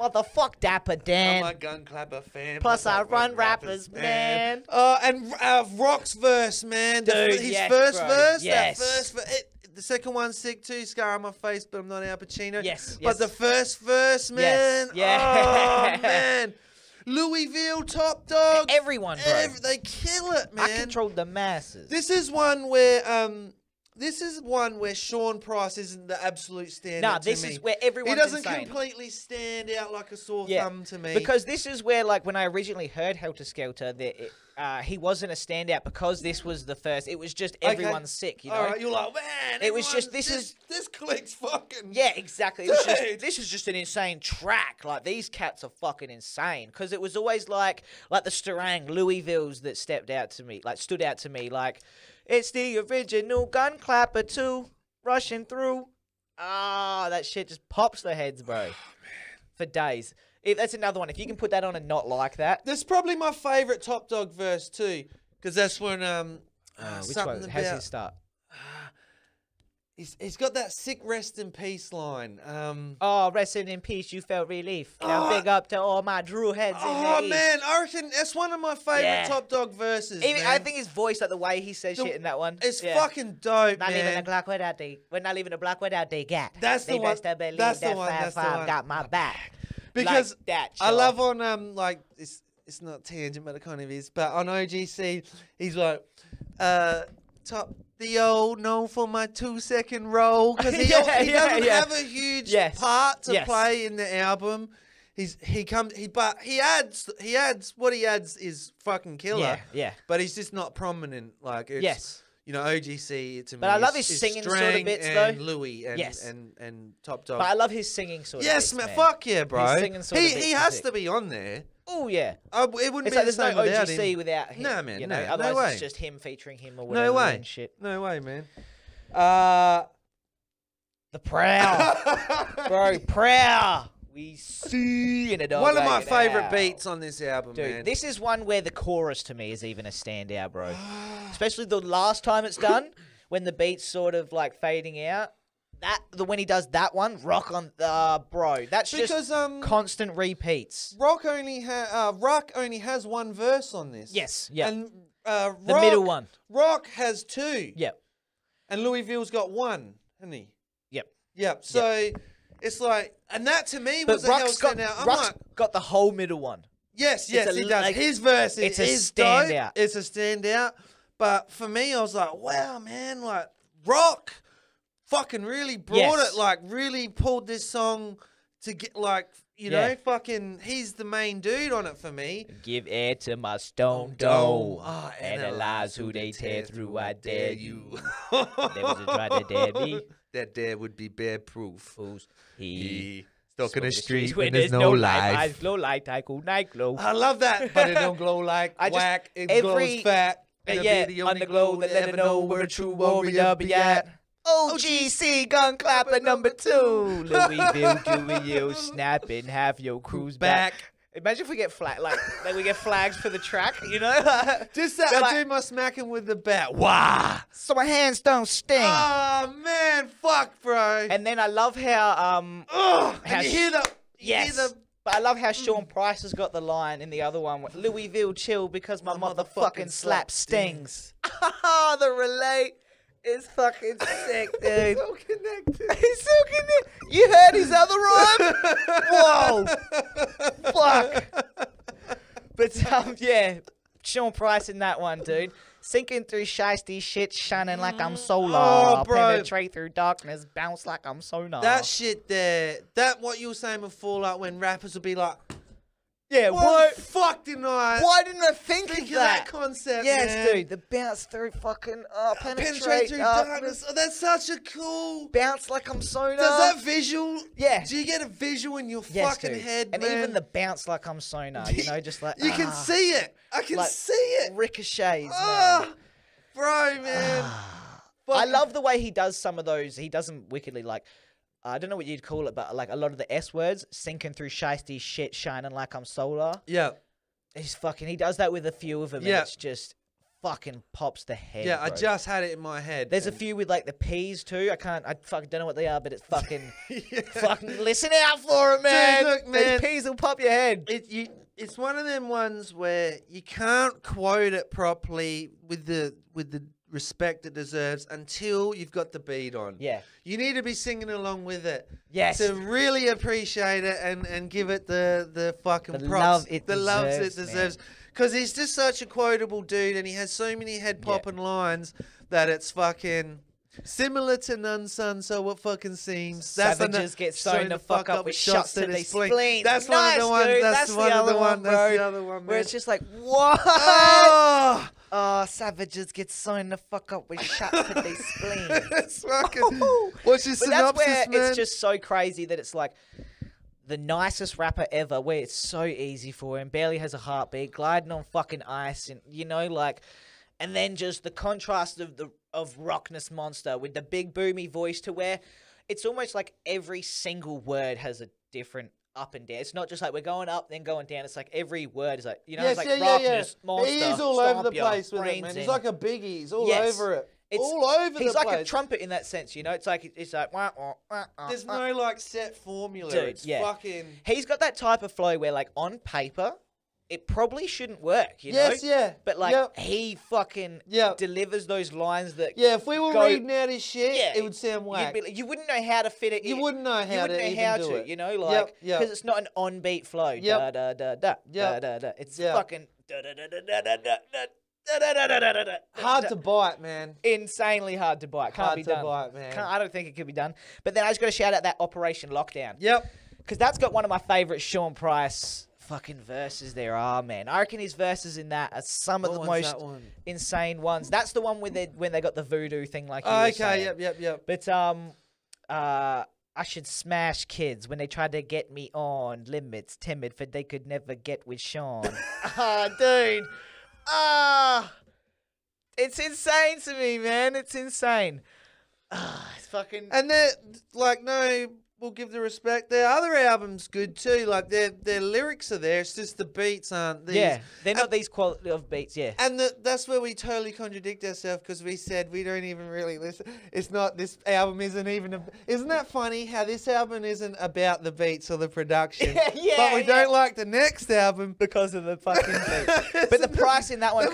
Motherfuck Dapper Dan. I'm a gun clapper fan. Plus I run rappers, man. Oh, and Rock's verse, man. Dude, his first verse. That first verse. The second one's sick too. Scar on my face, but I'm not Al Pacino. Yes. But the first verse, man. Yes. Yeah. Oh, man. Louisville, Top Dog. Everyone, bro. They kill it, man. I controlled the masses. This is one where... This is one where Sean Price isn't the absolute standout. No, this is where everyone's insane. He doesn't completely stand out like a sore thumb to me. Because this is where, like, when I originally heard Helter Skelter, he wasn't a standout because this was the first. It was just everyone's sick, you know? All right, you're like, man, it was just, this click's fucking... Yeah, exactly. It was just, this is just an insane track. Like, these cats are fucking insane. Because it was always like the Starang Louisvilles that stood out to me, like... It's the original gun clapper too, rushing through. Ah, that shit just pops the heads, bro. Oh, man. For days. That's another one. If you can put that on and not like that. That's probably my favourite Top Dog verse too, because that's when which one? How's his start? He's got that sick rest in peace line. Oh, resting in peace, you felt relief. Now big up to all my Drew heads in the man, East. I reckon that's one of my favourite Top Dog verses. Even, I think his voice, like the way he says shit in that one. It's fucking dope, not man. Even a Glock without they, we're not leaving a block without they got. That's the one. That's the one. That's the one. Got my back. Because like that, I love on, like, it's not tangent, but it kind of is. But on OGC, he's like, the old known for my 2-second roll, because he doesn't have a huge part to play in the album. He adds what he adds is fucking killer. But he's just not prominent. Like it's, you know, OGC to me. But I love his singing sort of bits though. Louis and Top Dog. But I love his singing sort of bits, man. Fuck yeah, bro. His singing sort of bits, he has to be on there. Oh, yeah. It wouldn't be like there's no OGC without him. No, man. You know? Otherwise, it's just him featuring him or whatever and shit. No way, man. The Prowl. Bro, Prowl. We see in a dog. One of my favourite beats on this album, dude, man. This is one where the chorus to me is even a standout, bro. Especially the last time it's done, when the beat's sort of like fading out. When he does that one, Rock on the bro. That's because, just constant repeats. Rock only has one verse on this. Yes, yeah. And the middle one. Rock has two. Yep. And Louisville's got one, hasn't he? Yep. Yep. So it's like, and that to me was Rock's got the whole middle one. Yes, yes, he does. Like, his verse is a standout. It's a standout. But for me, I was like, wow, man, like Rock fucking really brought it, like really pulled this song to get, like, you know, fucking, he's the main dude on it for me. Give air to my stone dome, analyze who they tear through, I dare you. They was just trying to dare me. That dare would be bear proof. He stuck in the street when there's no life. Eyes glow like Tycho night glow. I love that, but it don't glow like whack, it glows fat. Yeah, underglow that let it know where a true warrior be at. OGC gun clapper number two. Louisville, do you snapping half your crews back. Imagine if we get flags for the track, you know? Just that I do my smacking with the bat. Wah! So my hands don't sting. Oh man, fuck, bro. And then I love how and you hear the but I love how Sean Price has got the line in the other one. With, Louisville chill because my motherfucking slap stings. Ah, the relate. It's fucking sick, dude. He's so connected. He's so connected. You heard his other rhyme? Whoa. Fuck. But, yeah, Sean Price in that one, dude. Sinking through shiesty shit, shining like I'm solar. Oh, bro. Penetrate through darkness, bounce like I'm sonar. That shit there. That what you were saying before, like when rappers would be like, yeah, what the fuck didn't I? Why didn't I think of that concept? Yes, man. Dude, the bounce through fucking penetrate through darkness. Oh, that's such a cool bounce like I'm sonar. Does that visual? Yeah. Do you get a visual in your fucking head, and man? And even the bounce like I'm sonar, you know, just like you can see it. I can like see it. Ricochets, man. Bro, man. I love the way he does some of those. He doesn't wickedly like. I don't know what you'd call it, but like a lot of the S words, sinking through shiesty shit, shining like I'm solar. Yeah. He's fucking, he does that with a few of them and it's just fucking pops the head. Yeah, bro. I just had it in my head. There's a few with like the P's too. I fucking don't know what they are, but it's fucking, fucking listen out for it, man. Dude, look, man. These P's will pop your head. It's one of them ones where you can't quote it properly with the respect it deserves until you've got the beat on. Yeah. You need to be singing along with it. Yes. To really appreciate it and give it the fucking props. The love it deserves. Because he's just such a quotable dude and he has so many head-popping lines that it's fucking... Similar to None Son, so it fucking seems. Savages get sewn to fuck up with shots to their spleen. That's nice, one of the ones. That's one of the one. That's the other one. Where it's just like, what? Oh, savages get sewn to fuck up with shots to their spleen. It's fucking. Oh. What's your synopsis, man? That's where it's just so crazy that it's like. The nicest rapper ever, where it's so easy for him, barely has a heartbeat, gliding on fucking ice, and you know, like, and then just the contrast of the Rockness Monster with the big boomy voice to where it's almost like every single word has a different up and down. It's not just like we're going up then going down. It's like every word is like, you know, yes, it's like Rockness Monster. He's all over the place with it, man. He's like a biggie. He's all over it. It's all over the place. He's like a trumpet in that sense, you know? It's like wah, wah, wah, wah. There's no like set formula. Dude, it's fucking... He's got that type of flow where like on paper, it probably shouldn't work, you know? Yes, But like he fucking delivers those lines that if we were reading out his shit, it would sound whack. You wouldn't know how to fit it in. You wouldn't know how to do it. You know, like because it's not an on beat flow. Da da da da da da. It's fucking da da da da da da da. Hard to bite, man. Insanely hard to bite. Can't be done. Hard to bite, man. I don't think it could be done. But then I just got to shout out that Operation Lockdown. Yep. Because that's got one of my favourite Sean Price fucking verses there are, man. I reckon his verses in that are some of the most insane ones. That's the one with when they got the voodoo thing like you were saying. Yep. But I should smash kids when they try to get me on limits, timid, for they could never get with Sean. Dude. It's insane to me, man. It's insane. It's fucking. And they're like, no, we'll give the respect. Their other album's good too. Like their lyrics are there. It's just the beats aren't these. Yeah, they're not these quality of beats. Yeah. And that's where we totally contradict ourselves because we said we don't even really listen. It's not this album isn't even. Isn't that funny how this album isn't about the beats or the production? But we don't like the next album because of the fucking beats. But the price in that one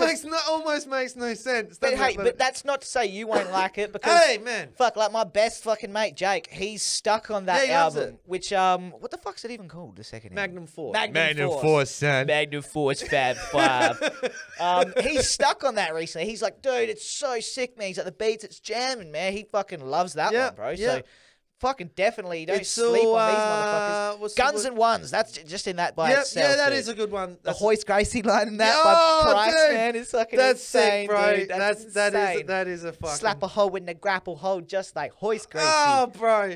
almost makes no sense. But hey, but that's not to say you won't like it because hey man, fuck, like my best fucking mate Jake, he's stuck on that. That album, which what the fuck's it even called? The second Magnum Force. Magnum Force, son. Magnum Force Fab Five. He's stuck on that recently. He's like, dude, it's so sick, man. He's like, the beats, it's jamming, man. He fucking loves that one, bro. So fucking definitely don't sleep on these motherfuckers. Guns and Ones. That's just in that by itself. Yeah, that is a good one. That's the Hoist Gracie line in that by Price, man, is fucking insane, sick, bro. Dude. That's insane. That is a fucking slap a hole in the grapple hole, just like Hoist Gracie. Oh, bro.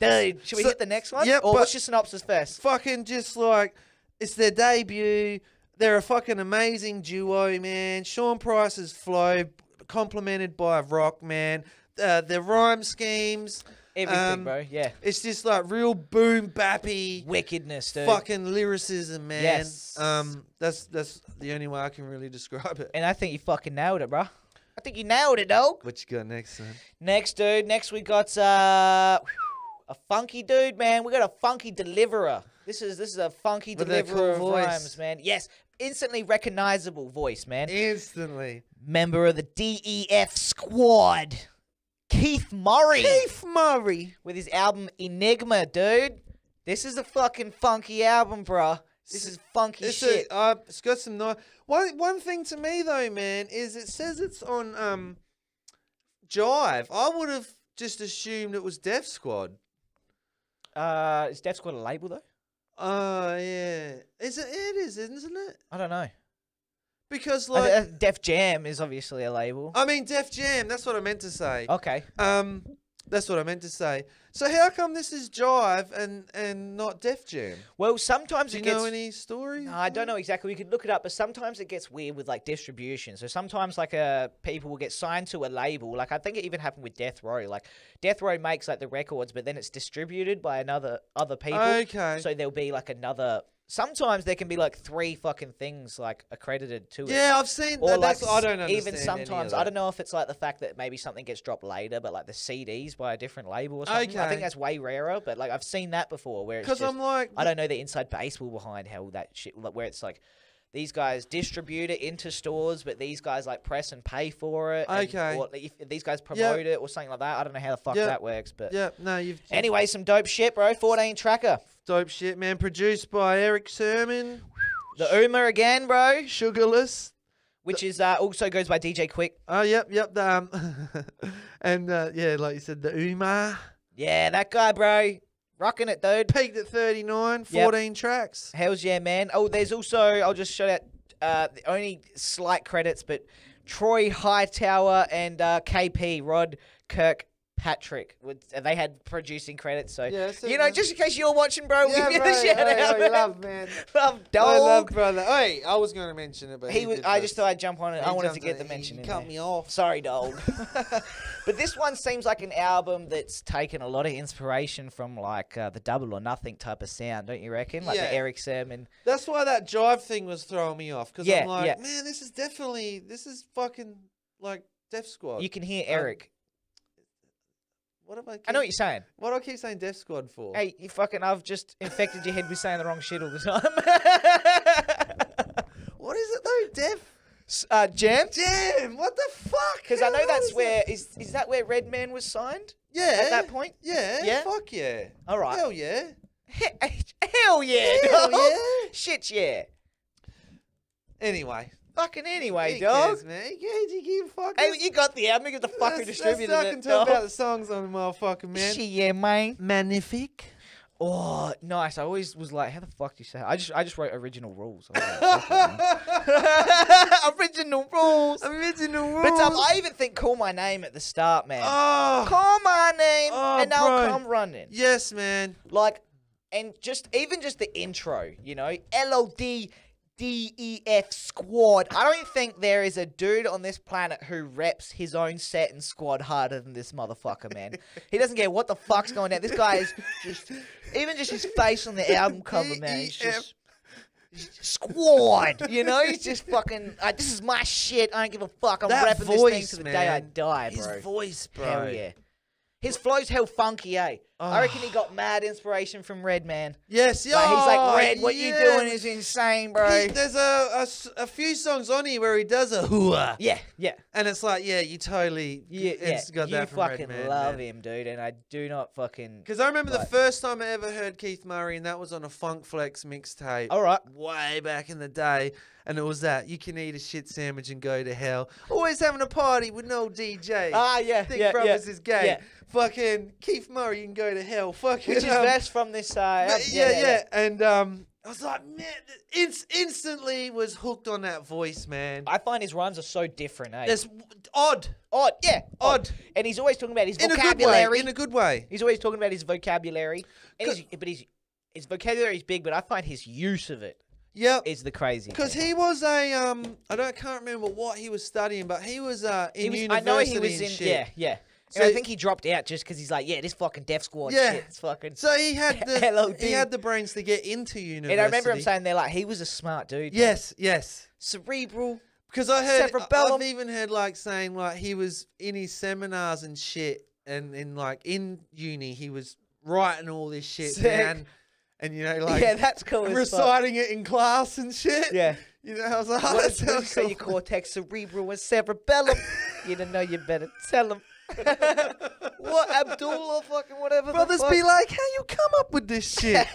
Dude, should we hit the next one? Yeah, or what's your synopsis first? Fucking just like, it's their debut. They're a fucking amazing duo, man. Sean Price's flow, complemented by rock, man. Their rhyme schemes. Everything, bro, It's just like real boom bappy. Wickedness, dude. Fucking lyricism, man. Yes. That's the only way I can really describe it. And I think you fucking nailed it, bro. I think you nailed it, dog. What you got next, son? Next, dude. Next we got... a funky dude, man. We got a funky deliverer. This is a funky deliverer of rhymes, man. Yes, instantly recognizable voice, man. Instantly. Member of the DEF Squad, Keith Murray. Keith Murray with his album Enigma, dude. This is a fucking funky album, bro. This is funky shit. It's got some nice. One thing to me though, man, is it says it's on Jive. I would have just assumed it was Def Squad. Is Def Squad a label though? Oh yeah, it is, isn't it? I don't know. Because like Def Jam is obviously a label. I mean Def Jam. That's what I meant to say. Okay. That's what I meant to say. So how come this is Jive and not Def Jam? Well, sometimes it gets... Do you know any stories? No, I don't know exactly. We could look it up, but sometimes it gets weird with, like, distribution. So sometimes, like, people will get signed to a label. Like, I think it even happened with Death Row. Like, Death Row makes, like, the records, but then it's distributed by other people. Okay. So there'll be, like, another... Sometimes there can be like three fucking things like accredited to it. Yeah, I've seen that. Like, I don't understand. Even sometimes, I don't know if it's like the fact that maybe something gets dropped later, but like the CDs by a different label or something. Okay. I think that's way rarer, but like I've seen that before where it's just, I'm like, I don't know the inside baseball behind how that shit, like, where it's like These guys distribute it into stores, but these guys like press and pay for it. Okay. Or if these guys promote it or something like that. I don't know how the fuck that works, but no, you've anyway, some dope shit, bro. 14 tracker. Dope shit, man. Produced by Eric Sermon. The Umar again, bro. Sugarless, which is also goes by DJ Quick. Oh, yep. And yeah, like you said, the Umar. Yeah, that guy, bro. Rocking it, dude. Peaked at 39, 14 tracks. Hells yeah, man. Oh, there's also, I'll just shout out the only slight credits, but Troy Hightower and KP, Rod Kirkpatrick. They had producing credits, so, you know, just in case you're watching, bro, yeah, we give you the shout out. I love, man. Love, dog. I love, brother. Hey, I was going to mention it, but I just thought I'd jump on it. I wanted to get the mention in there. You cut me off. Sorry, dog. But this one seems like an album that's taken a lot of inspiration from, like, the Double or Nothing type of sound, don't you reckon? Like the Eric Sermon. That's why that Jive thing was throwing me off, because I'm like, man, this is definitely, this is fucking, like, Def Squad. You can hear Eric. What am I? I know what you're saying. What do I keep saying Def Squad for? Hey, you fucking, I've just infected your head with saying the wrong shit all the time. What is it, though, Def? Jam? Jam! What the fuck? Because I know that's where... Is that where Redman was signed? Yeah. At that point? Yeah. Fuck yeah. All right. Hell yeah. Hell yeah, hell dog. Yeah. Shit yeah. Anyway. Fucking anyway, dog. Cares, man. You give a fuck. Hey, you got the album. You got the fucking distributed. That's I can talk about the songs on the motherfucking man. Shit yeah, man. Magnifique. Oh, nice. I always was like, how the fuck do you say that? I just wrote original rules. Original rules. Original rules. But I even think Call My Name at the start, man. Oh. Call my name and I'll come running. Yes, man. Like, and just, even just the intro, you know, L-O-N.S. Squad. I don't think there is a dude on this planet who reps his own set and squad harder than this motherfucker, man. He doesn't care what the fuck's going on. This guy is just, even just his face on the album cover, man. He's just squad, you know? He's just fucking, this is my shit. I don't give a fuck. I'm rapping this thing to the day I die, bro. His voice, bro. Hell yeah. His flow's hell funky, eh? Oh. I reckon he got mad inspiration from Red, man. Yes, yeah. Like, he's like, Red, what you doing is insane, bro. There's a few songs on here where he does a hooah. Yeah, yeah. And it's like, yeah, you totally got that from Redman. You fucking love him, dude, and I do not fucking... Because I remember the first time I ever heard Keith Murray, and that was on a Funk Flex mixtape. All right. Way back in the day. And it was that, you can eat a shit sandwich and go to hell. Always having a party with no DJ. Ah, yeah, Think Brothers is gay. Yeah. Fucking Keith Murray, you can go to hell. Fucking Which is best from this side. And I was like, man, instantly was hooked on that voice, man. I find his rhymes are so different, eh? It's odd. Odd, yeah. Odd. And he's always talking about his vocabulary. In a good way. He's always talking about his vocabulary. And his vocabulary is big, but I find his use of it. Yep. Is the crazy. Because he was a I can't remember what he was studying, but he was university. I know he was in shit. Yeah. So and I think he dropped out just because he's like, yeah, this fucking Def Squad shit. It's fucking. So he had the brains to get into university. And I remember him saying they're like he was a smart dude. Yes, yes. Cerebral. Because I heard I've even heard like saying like he was in his seminars and shit and in uni he was writing all this shit down. And, you know, like... Yeah, that's cool reciting it in class and shit. Yeah. You know, I was like, oh, that sounds cool. So your cortex, cerebral, and cerebellum. You don't know, you better tell them. What, Abdullah, fucking whatever. Brothers be like, how you come up with this shit?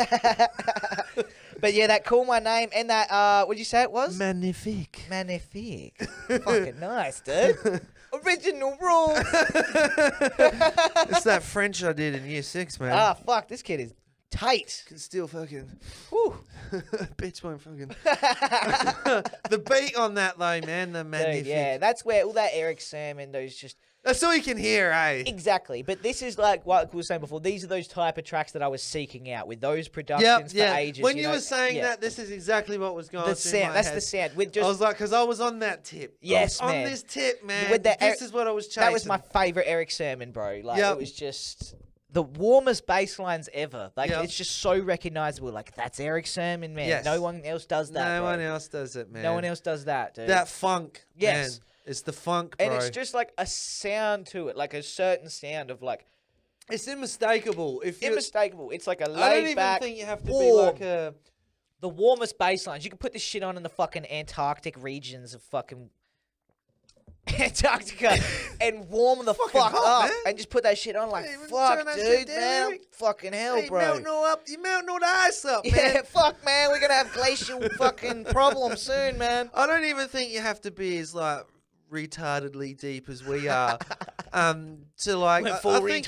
But, yeah, that Call My Name and that... what'd you say it was? Magnifique. Magnifique. Fucking nice, dude. Original rules. It's that French I did in year 6, man. Ah, fuck, this kid is... tight. Can still fucking... Whew. Bitch won't fucking... The beat on that, though, man. The magnifique. Dude, yeah, that's where all that Eric Sam and those just... That's all you can hear, eh? Exactly. But this is like what we were saying before. These are those type of tracks that I was seeking out with those productions for ages. When you were saying that, this is exactly what was going on. That's the sound. With just, I was like, because I was on that tip. Yes, man. On this tip, man. With that this is what I was chasing. That was my favourite Eric Sermon, bro. Like, it was just... the warmest bass lines ever. Like, it's just so recognizable. Like, that's Eric Sermon, man. Yes. No one else does that, No one else does it, man. No one else does that, dude. That funk, man. It's the funk, bro. And it's just, like, a sound to it. Like, a certain sound of, like... It's unmistakable. It's like a laid-back... I don't even think you have to be, like, a... the warmest bass lines. You can put this shit on in the fucking Antarctic regions of fucking Antarctica and warm the fuck up, man. And just put that shit on like, fuck, dude, man. Fucking hell, bro. You're melting all the ice up, man. Yeah, fuck, man. We're going to have glacial fucking problems soon, man. I don't even think you have to be as, like, retardedly deep as we are to, like, I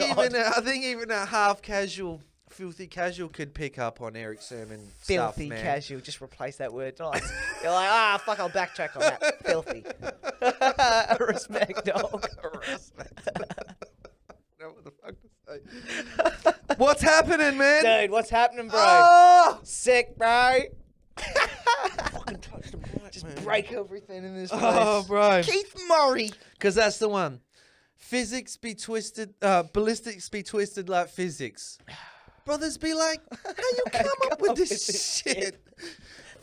think even a half-casual, filthy casual could pick up on Eric Sermon stuff, man. Filthy casual. Just replace that word. Nice. You're like, ah, fuck, I'll backtrack on that. Filthy. Respect, dog. Respect. I don't know what the fuck to say. What's happening, man? Dude, what's happening, bro? Oh! Sick, bro. Fucking touch the mic, just man. Break everything in this place. Oh, bro. Keith Murray. Because that's the one. Physics be twisted, ballistics be twisted like physics. Brothers be like, how you come up with this shit?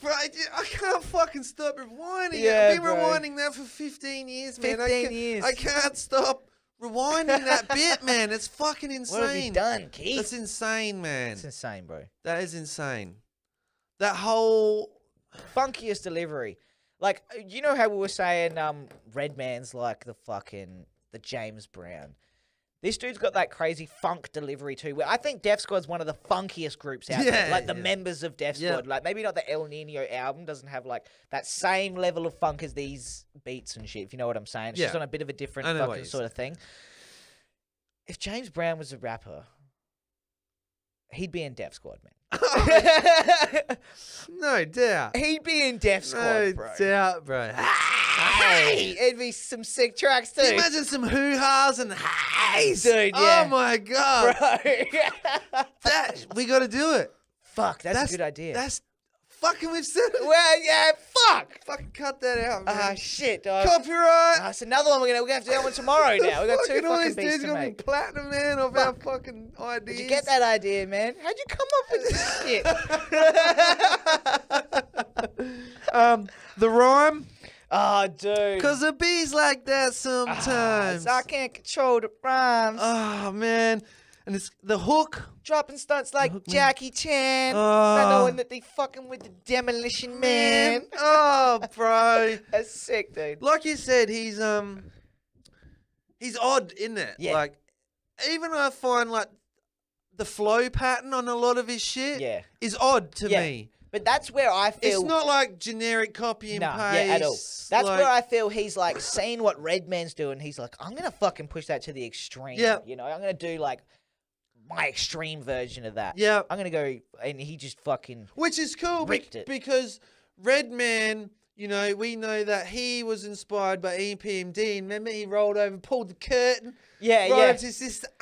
Bro, I can't fucking stop rewinding. Yeah, I've been rewinding that for 15 years, man. 15 years. I can't stop rewinding that bit, man. It's fucking insane. What have you done, Keith? That's insane, man. It's insane, bro. That is insane. That whole... funkiest delivery. Like, you know how we were saying Redman's like the fucking... the James Brown. This dude's got that crazy funk delivery too. Where I think Def Squad's one of the funkiest groups out there. Like the members of Def Squad. Like maybe not the El Nino album doesn't have like that same level of funk as these beats and shit. If you know what I'm saying. It's just on a bit of a different fucking sort of thing. If James Brown was a rapper, he'd be in Def Squad, man. No doubt. He'd be in Def Squad, bro. No doubt, bro. Hey, it'd be some sick tracks too. Can you imagine some hoo-ha's and hays, dude? Yeah. Oh my god, bro. That we got to do it. Fuck, that's a good idea. That's fucking we've said it. Well, yeah, fuck. Fucking cut that out, man. Ah, shit, dog. Copyright. That's another one we're gonna have to do that one tomorrow. Now we got two fucking beats to make. Be platinum, man, of our fucking ideas. Did you get that idea, man? How'd you come up with this shit? The rhyme. Oh, dude. Because the beat's like that sometimes. I can't control the rhymes. Oh, man. And it's the hook. Dropping stunts like Jackie Chan. Not knowing that they fucking with the Demolition Man. Oh, bro. That's sick, dude. Like you said, he's odd, isn't it? Yeah. Like, even I find, like, the flow pattern on a lot of his shit is odd to me. But that's where I feel... it's not like generic copy and paste. Yeah, at all. That's like... where I feel he's, like, seeing what Redman's doing. He's like, I'm going to fucking push that to the extreme. Yeah. You know, I'm going to do, like, my extreme version of that. Yeah. I'm going to go... and he just fucking... which is cool. Ripped it. Because Redman, you know, we know that he was inspired by EPMD. And remember, he rolled over, pulled the curtain. Yeah,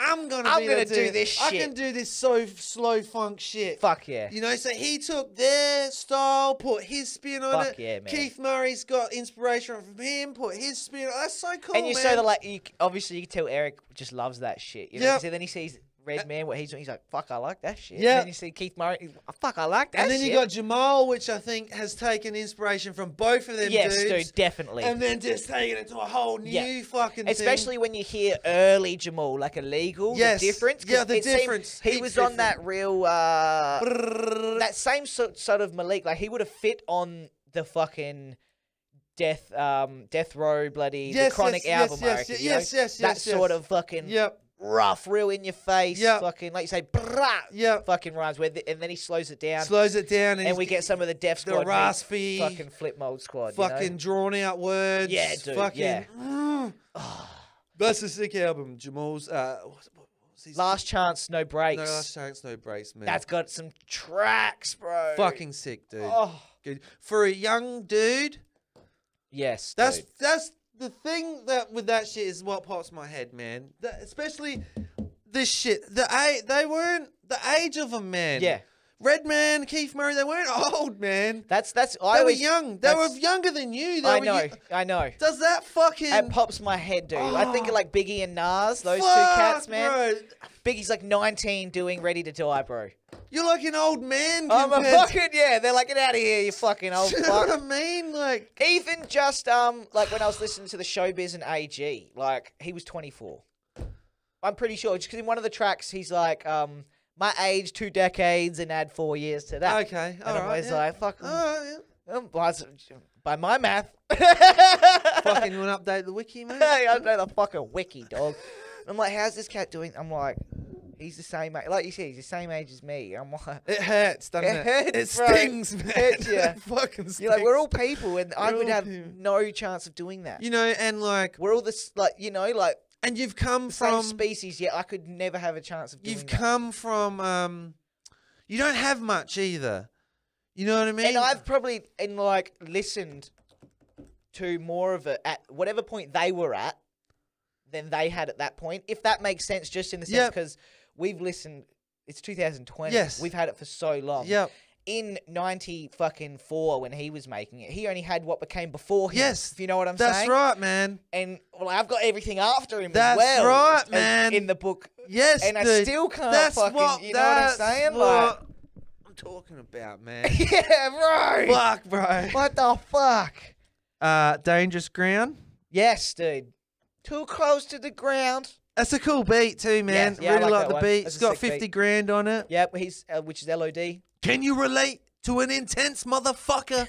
I'm gonna do this shit. I can do this slow funk shit. Fuck yeah. You know, so he took their style, put his spin on it. Yeah, man. Keith Murray's got inspiration from him, put his spin on it. That's so cool, man. And you saw that, like, obviously you can tell Eric just loves that shit. You know, so then he sees Redman, what he's doing, he's like, fuck, I like that shit. Yeah. And then you see Keith Murray, he's like, fuck, I like that shit. And then you got Jamal, which I think has taken inspiration from both of them dudes. Yes, dude, definitely. And then just taking it to a whole new fucking Especially when you hear early Jamal, like Illegal, the difference. Yeah, the difference. He was different on that real, that same sort of Malik, like he would have fit on the fucking... Death Row bloody, the Chronic album, I reckon, That sort of fucking... yep. Rough, real in your face, fucking, like you say, brah, fucking rhymes. And then he slows it down. Slows it down. And we get some of the Def Squad. The raspy. Fucking Flip Mold Squad. Fucking drawn out words. Yeah, dude. Fucking, that's a sick album. Jamal's, Last Chance, No Breaks. No, Last Chance, No Breaks, man. That's got some tracks, bro. Fucking sick, dude. Oh. Good. For a young dude. Yes, dude. That's the thing that with that shit is what pops my head, man. That, especially this shit. They weren't the age of them, man. Yeah. Redman, Keith Murray, they weren't old, man. They were young. They were younger than you. I know. Does that fucking... it pops my head, dude. Oh, I think of like Biggie and Nas, those two cats, man. Bro. Biggie's like 19 doing Ready to Die, bro. You're like an old man. I'm a fucking, they're like, get out of here, you fucking old fuck. You know what I mean? Like... even just, like when I was listening to the Showbiz and AG, like, he was 24. I'm pretty sure, just because in one of the tracks, he's like, my age 2 decades and add 4 years to that. Okay, all right. I was like, fucking... By my math. Fucking, you want to update the wiki, mate? Hey, update the fucking wiki, dog. I'm like, how's this cat doing? I'm like... He's the same age. Like you said, he's the same age as me. I'm like... It hurts, doesn't it? It hurts, bro. Stings, man. It fucking stings. You're like, we're all people, and I would have no chance of doing that. You know, and like... We're all this, like, you know, like... And you've come from... Same species, yet I could never have a chance of doing that. You've come from... you don't have much either. You know what I mean? And I've probably, and like, listened to more of it at whatever point they were at than they had at that point. If that makes sense, just in the sense, because... We've listened. It's 2020. Yes, we've had it for so long. Yep. In 94, when he was making it, he only had what became before him. Yes, if you know what I'm saying. That's right, man. And well, I've got everything after him as well. That's right, man. In the book. Yes, and dude, I still can't fucking. You know what I'm saying? Like, I'm talking about, man. Yeah, bro. Fuck, bro. What the fuck? Dangerous Ground. Yes, dude. Too close to the ground. That's a cool beat too, man. Yeah, really like the beat. It's got 50 grand on it. Yeah, he's which is L.O.D. Can you relate to an intense motherfucker?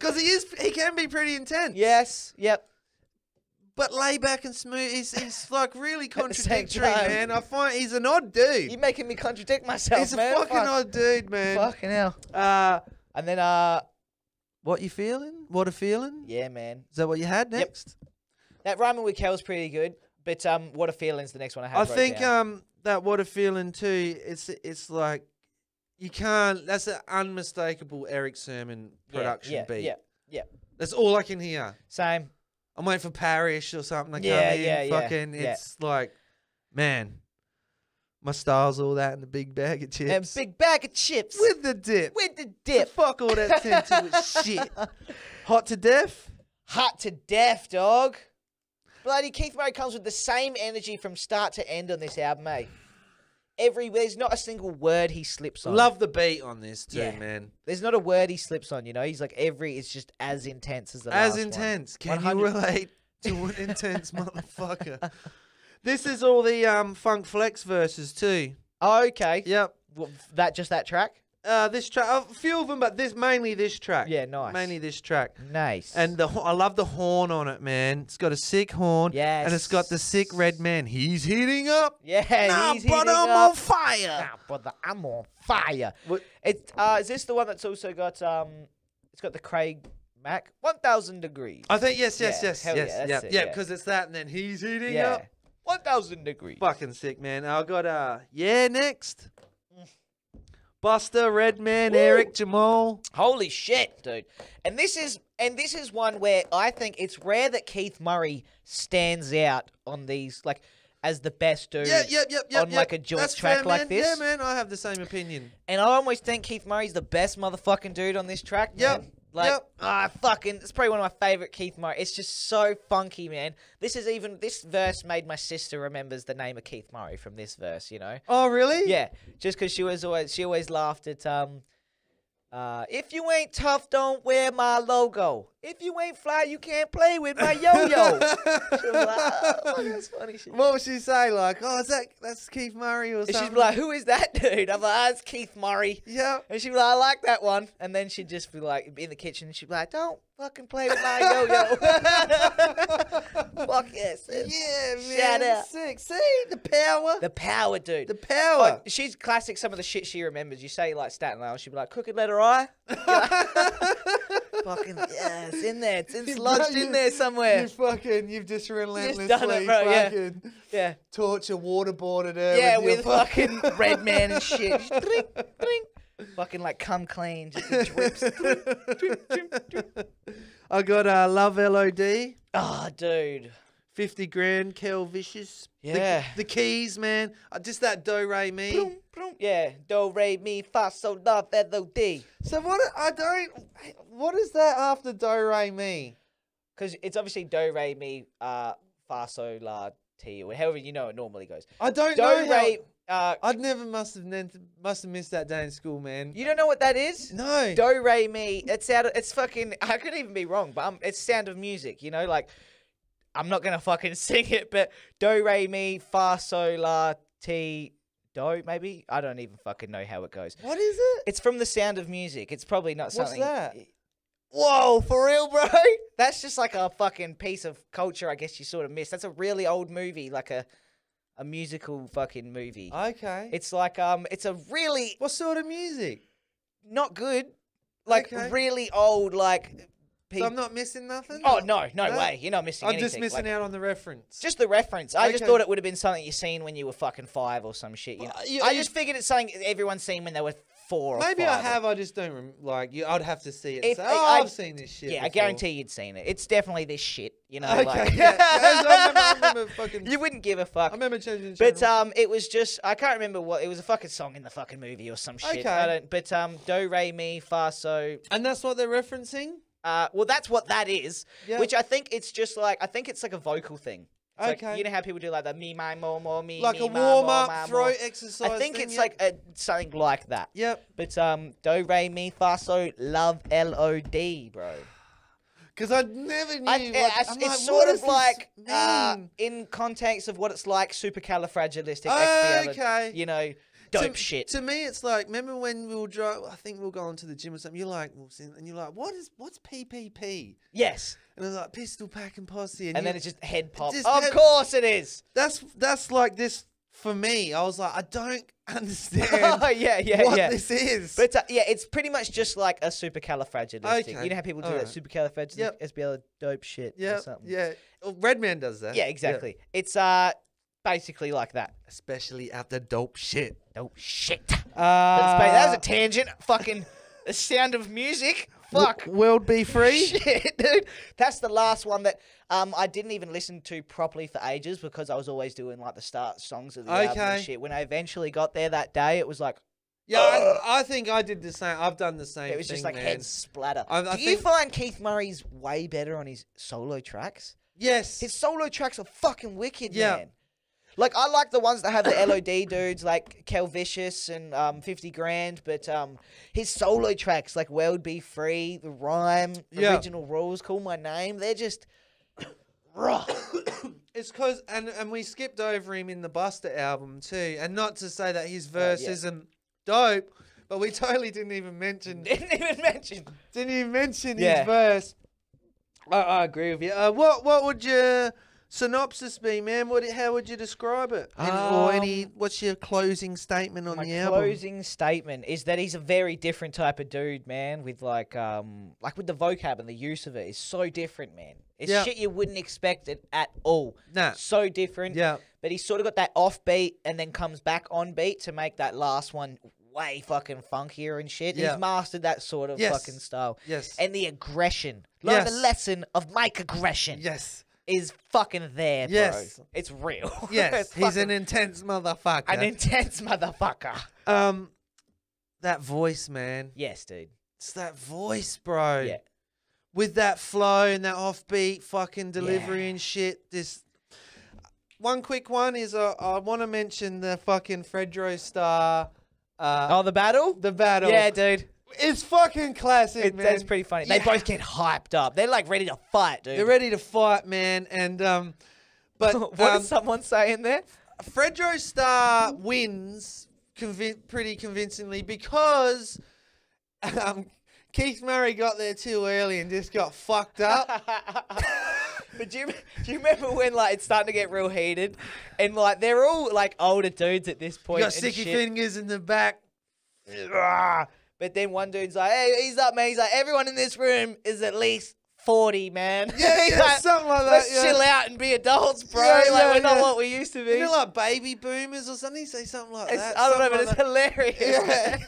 Because he can be pretty intense. Yes. Yep. But laid back and smooth is like really contradictory, man. I find he's an odd dude. You're making me contradict myself, he's man. He's a fucking odd dude, man. Fucking hell. And then What You Feeling? What A Feeling? Yeah, man. Is that what you had next? Yep. That Rhyming With Kel's pretty good, but What A Feeling's the next one I have. I think down. That What A Feeling too. It's like you can't. That's an unmistakable Eric Sermon production beat. Yeah. That's all I can hear. Same. I'm waiting for Parrish or something. I can't hear. It's like, man, my style's all that and the big bag of chips. And big bag of chips with the dip. So fuck all that sensitive shit. Hot to Death. Hot to death, dog. Bloody Keith Murray comes with the same energy from start to end on this album, mate. There's not a single word he slips on. Love the beat on this too, man. There's not a word he slips on, you know? He's like, it's just as intense as the last one. As intense. Can you relate to an intense motherfucker? This is all the Funk Flex verses too. Oh, okay. Yep. Well, just that track? This track, a few of them, but mainly this track. Yeah, nice. Mainly this track. Nice. And I love the horn on it, man. It's got a sick horn. Yes. And it's got the sick red man. He's heating up. Yeah, he's heating up. Nah, but I'm on fire. Nah, brother, I'm on fire. Is this the one that's also got, it's got the Craig Mack? 1,000 degrees. I think, yes. Yeah, because it's that, and then he's heating up. 1,000 degrees. Fucking sick, man. I got, next. Busta, Redman, Eric, Jamal. Holy shit, dude. And this is one where I think it's rare that Keith Murray stands out on these, like, as the best dude on like a joint track like this. Yeah, man, I have the same opinion. And I almost think Keith Murray's the best motherfucking dude on this track, man. Like, it's probably one of my favorite Keith Murray. It's just so funky, man. This verse made my sister remembers the name of Keith Murray from this verse, you know? Oh, really? Yeah. Just because she always laughed at, if you ain't tough, don't wear my logo. If you ain't fly, you can't play with my yo-yo. She was like, oh, that's funny shit. What would she say? Like, oh, that's Keith Murray or something? She'd be like, who is that dude? I'm like, oh, it's Keith Murray. Yeah. And she'd be like, I like that one. And then she'd just be like, in the kitchen, she'd be like, don't fucking play with my yo-yo. Fuck yes. Yeah, man. Shout out. Sick. See, the power. The power, dude. The power. Oh, she's classic, some of the shit she remembers. You say, like, Staten Island, she'd be like, crooked letter I. Fucking, yeah, it's in there. It's lodged in there somewhere. You've just relentlessly fucking torture waterboarded her. Yeah, with fucking red man and shit. Drink, drink. Fucking like come clean. Just drips. I got Love L.O.D. Oh, dude. 50 grand, Kel Vicious. Yeah. The keys, man. Just that Do Re Mi. Bloom, bloom. Yeah. Do Re Mi Fa So Love L.O.D. So what is that after Do Re Mi? Because it's obviously Do Re Mi Fa So La Ti, or however you know it normally goes. I don't know. I'd never must have missed that day in school, man. You don't know what that is? No. Do Re Mi. It's fucking. I could even be wrong, but it's Sound of Music. You know, like. I'm not going to fucking sing it, but Do Re Mi Fa So La T Do, maybe? I don't even fucking know how it goes. What is it? It's from The Sound of Music. It's probably not something... What's that? Whoa, for real, bro? That's just like a fucking piece of culture I guess you sort of missed. That's a really old movie, like a musical fucking movie. Okay. It's like, it's a really... What sort of music? Not good. Like, okay. Really old, like... So I'm not missing nothing? Oh, no way. You're not missing anything. I'm just missing out on the reference. Just the reference. I just thought it would have been something you seen when you were fucking 5 or some shit. You know? I just figured it's something everyone's seen when they were 4 or 5. Maybe I have, I just don't, like, I'd have to see it. I've seen this shit. Yeah, I guarantee you'd seen it. It's definitely this shit, you know. Okay. Like, yeah. I remember fucking... You wouldn't give a fuck. I remember changing channel. But it was just, I can't remember what, it was a fucking song in the fucking movie or some shit. Okay. Do, re, mi, fa, so. And that's what they're referencing? Well, that's what that is, yeah. Which I think it's just like, I think it's like a vocal thing. It's okay. Like, you know how people do like the me, my, more, me, like me, a warm-up, throat exercise. I think it's like something like that. Yep. But do, re, mi, fa, so, love, L-O-D, bro. Because I never knew. It's sort of like in context of what it's like, supercalifragilisticexpialidocious. Okay. You know. Dope shit. To me, it's like, remember when we were driving, I think we were going to the gym or something, you're like, and you're like, what's PPP? Yes. And I was like, pistol, pack, and posse. And then it just head pops. Of course it is. That's like this for me. I was like, I don't understand what this is. But it's pretty much just like a supercalifragilistic. Okay. You know how people do that supercalifragilisticexpialidocious dope shit or something. Yeah. Well, Redman does that. Yeah, exactly. Yep. It's basically like that. Especially after dope shit. Dope shit. That was a tangent. Fucking The Sound of Music. Fuck. World Be Free. Shit, dude. That's the last one that I didn't even listen to properly for ages because I was always doing like the start songs of the album and shit. When I eventually got there that day, it was like... Yeah, I think I did the same. I've done the same thing, just like head splatter. Do you find Keith Murray's way better on his solo tracks? Yes. His solo tracks are fucking wicked, man. Like, I like the ones that have the LOD dudes, like Kel Vicious and 50 Grand, but his solo tracks, like World Be Free, The Rhyme, Original Rules, Call My Name, they're just raw. It's because, and we skipped over him in the Busta album too, and not to say that his verse isn't dope, but we totally didn't even mention. His verse. I agree with you. What would you... synopsis be, man? How would you describe it? What's your closing statement on the album? My closing statement is that he's a very different type of dude, man, with like with the vocab and the use of it is so different, man. It's shit you wouldn't expect it at all. Nah. So different. Yeah. But he's sort of got that off beat and then comes back on beat to make that last one way fucking funkier and shit. Yeah. He's mastered that sort of fucking style. Yes. And the aggression. Learn the lesson of Mike aggression. Yes. Is fucking there, bro. It's real. Yes, he's an intense motherfucker. An intense motherfucker. That voice, man. Yes, dude. It's that voice, bro. Yeah. With that flow and that offbeat fucking delivery and shit. This one quick one is I want to mention the fucking Fredro Star. The battle? The battle. Yeah, dude. It's fucking classic, man. That's pretty funny. They both get hyped up. They're like ready to fight, dude. They're ready to fight, man. And but what did someone say in there? Fredro Star wins pretty convincingly because Keith Murray got there too early and just got fucked up. But do you remember when like it's starting to get real heated, and like they're all like older dudes at this point? You got sticky fingers in the back. But then one dude's like, hey, ease up, man. He's like, everyone in this room is at least 40, man. Yeah, like, something like that. Let's chill out and be adults, bro. We're not what we used to be. You know, like baby boomers or something? Say something like that. I don't know, but it's hilarious. Yeah.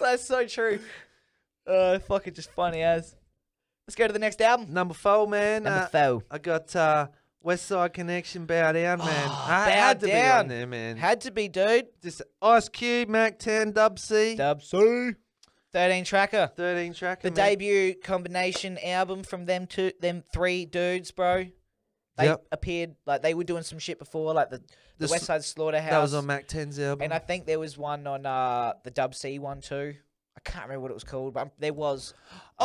That's so true. Fucking just funny as. Let's go to the next album. Number 4, man. Number 4. I got West Side Connection, Bow Down, man. I had to be on there, man. Had to be, dude. Just Ice Cube, Mac 10, Dub C. Dub C. 13-tracker. 13-tracker, The debut combination album from them three dudes, bro. They appeared, like, they were doing some shit before, like the West Side Slaughterhouse. That was on Mac 10's album. And I think there was one on the Dub C one, too. I can't remember what it was called, but there was.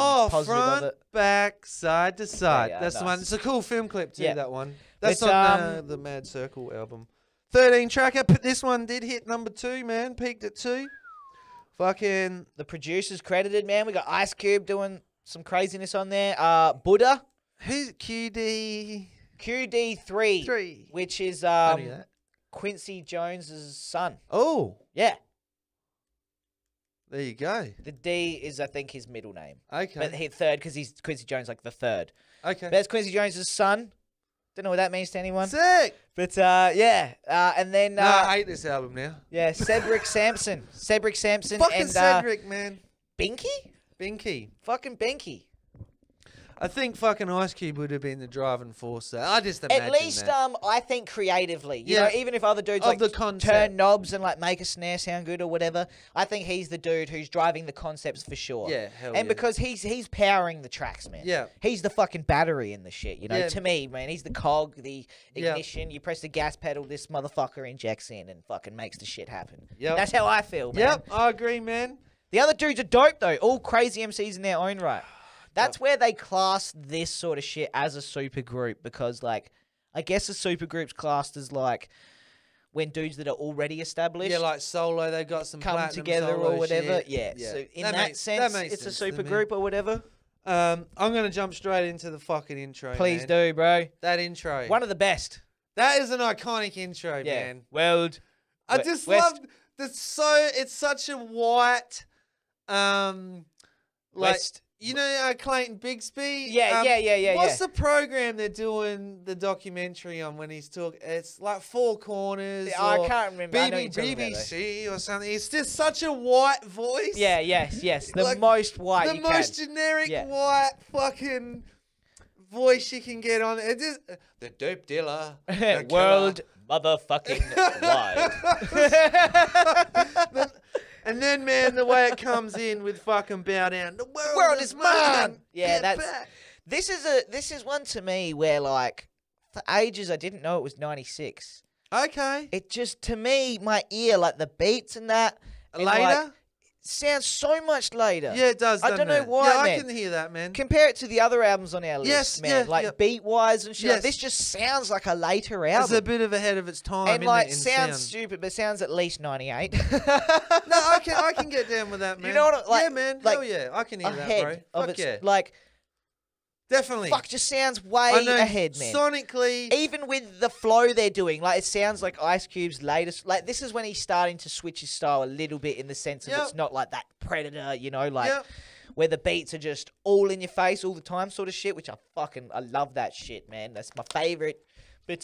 Front, back, side to side. Yeah, that's nice. The one. It's a cool film clip too. That one. That's on the Mad Circle album. 13 tracker, but this one did hit number 2, man. Peaked at 2. Fucking the producers credited, man. We got Ice Cube doing some craziness on there. Buddha. Who's QD? QD3. Which is Quincy Jones' son. Oh. Yeah. There you go. The D is, I think, his middle name. Okay. But he third, because he's Quincy Jones, like the third. Okay. That's Quincy Jones' son. Don't know what that means to anyone. Sick. But, yeah. And then... no, I hate this album now. Yeah, Cedric Sampson. Cedric Sampson fucking and... Cedric, man. Binky? Binky. Fucking Binky. I think fucking Ice Cube would have been the driving force there. I just imagine at least, that. I think creatively. You know, even if other dudes like turn knobs and like make a snare sound good or whatever, I think he's the dude who's driving the concepts for sure. Yeah, hell yeah. And because he's powering the tracks, man. Yeah. He's the fucking battery in the shit, you know? Yeah. To me, man, he's the cog, the ignition. Yeah. You press the gas pedal, this motherfucker injects in and fucking makes the shit happen. Yeah. That's how I feel, man. Yep, I agree, man. The other dudes are dope, though. All crazy MCs in their own right. That's where they class this sort of shit as a super group because, like, I guess a super group's classed as, like, when dudes that are already established. Yeah, like solo, they've got some come together or whatever. Shit. Yeah. So in that sense, it's a super group or whatever. I'm going to jump straight into the fucking intro, Please do, bro. That intro. One of the best. That is an iconic intro, man. Weld. I just love... it's such a white... West... You know Clayton Bigsby? Yeah, yeah. What's the program they're doing the documentary on when he's talking? It's like Four Corners. Yeah, or I can't remember. BBC or something. It's just such a white voice. Yeah, yes. The like, most white. The you most can. Generic white fucking voice you can get on. It is the dope dealer, the world motherfucking wide. And then, man, the way it comes in with fucking bow down, the world is mine. Yeah, this is one to me where, like, for ages I didn't know it was 96. Okay. It just, to me, my ear, like the beats and that. Like, sounds so much later. Yeah, it does. I don't know why, yeah, man. I can hear that, man. Compare it to the other albums on our list, man. Yeah, like beat-wise and shit. Like, this just sounds like a later album. It's a bit of ahead of its time. And like, sounds stupid, but sounds at least 98. No, I can get down with that, man. You know what? Like, yeah, man. Like, hell yeah, I can hear that, bro. Like, definitely. Fuck, just sounds way ahead, man. Sonically. Even with the flow they're doing, like, it sounds like Ice Cube's latest. Like, this is when he's starting to switch his style a little bit in the sense of it's not like that Predator, you know, like, where the beats are just all in your face all the time sort of shit, which I love that shit, man. That's my favorite. But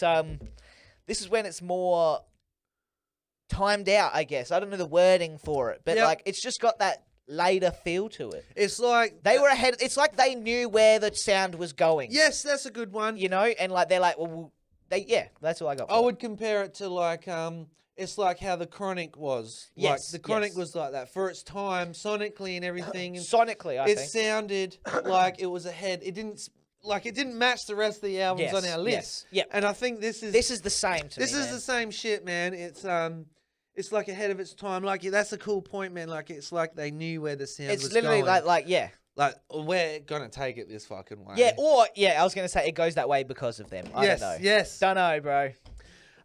this is when it's more timed out, I guess. I don't know the wording for it, but, like, it's just got that later feel to it. It's like they were ahead. It's like they knew where the sound was going. Yes, that's a good one. You know, and like they're like, well, that's all I got. I would compare it to like, it's like how the Chronic was. Yes, like the Chronic was like that for its time, sonically and everything. And sonically, I think it sounded like it was ahead. It didn't. Like, it didn't match the rest of the albums on our list. Yeah, and I think this is the same. This is the same shit, man. It's like ahead of its time. Like, that's a cool point, man. Like, it's like they knew where the sound was going. It's literally like. Like, we're going to take it this fucking way. Yeah, I was going to say it goes that way because of them. I don't know. Dunno, bro.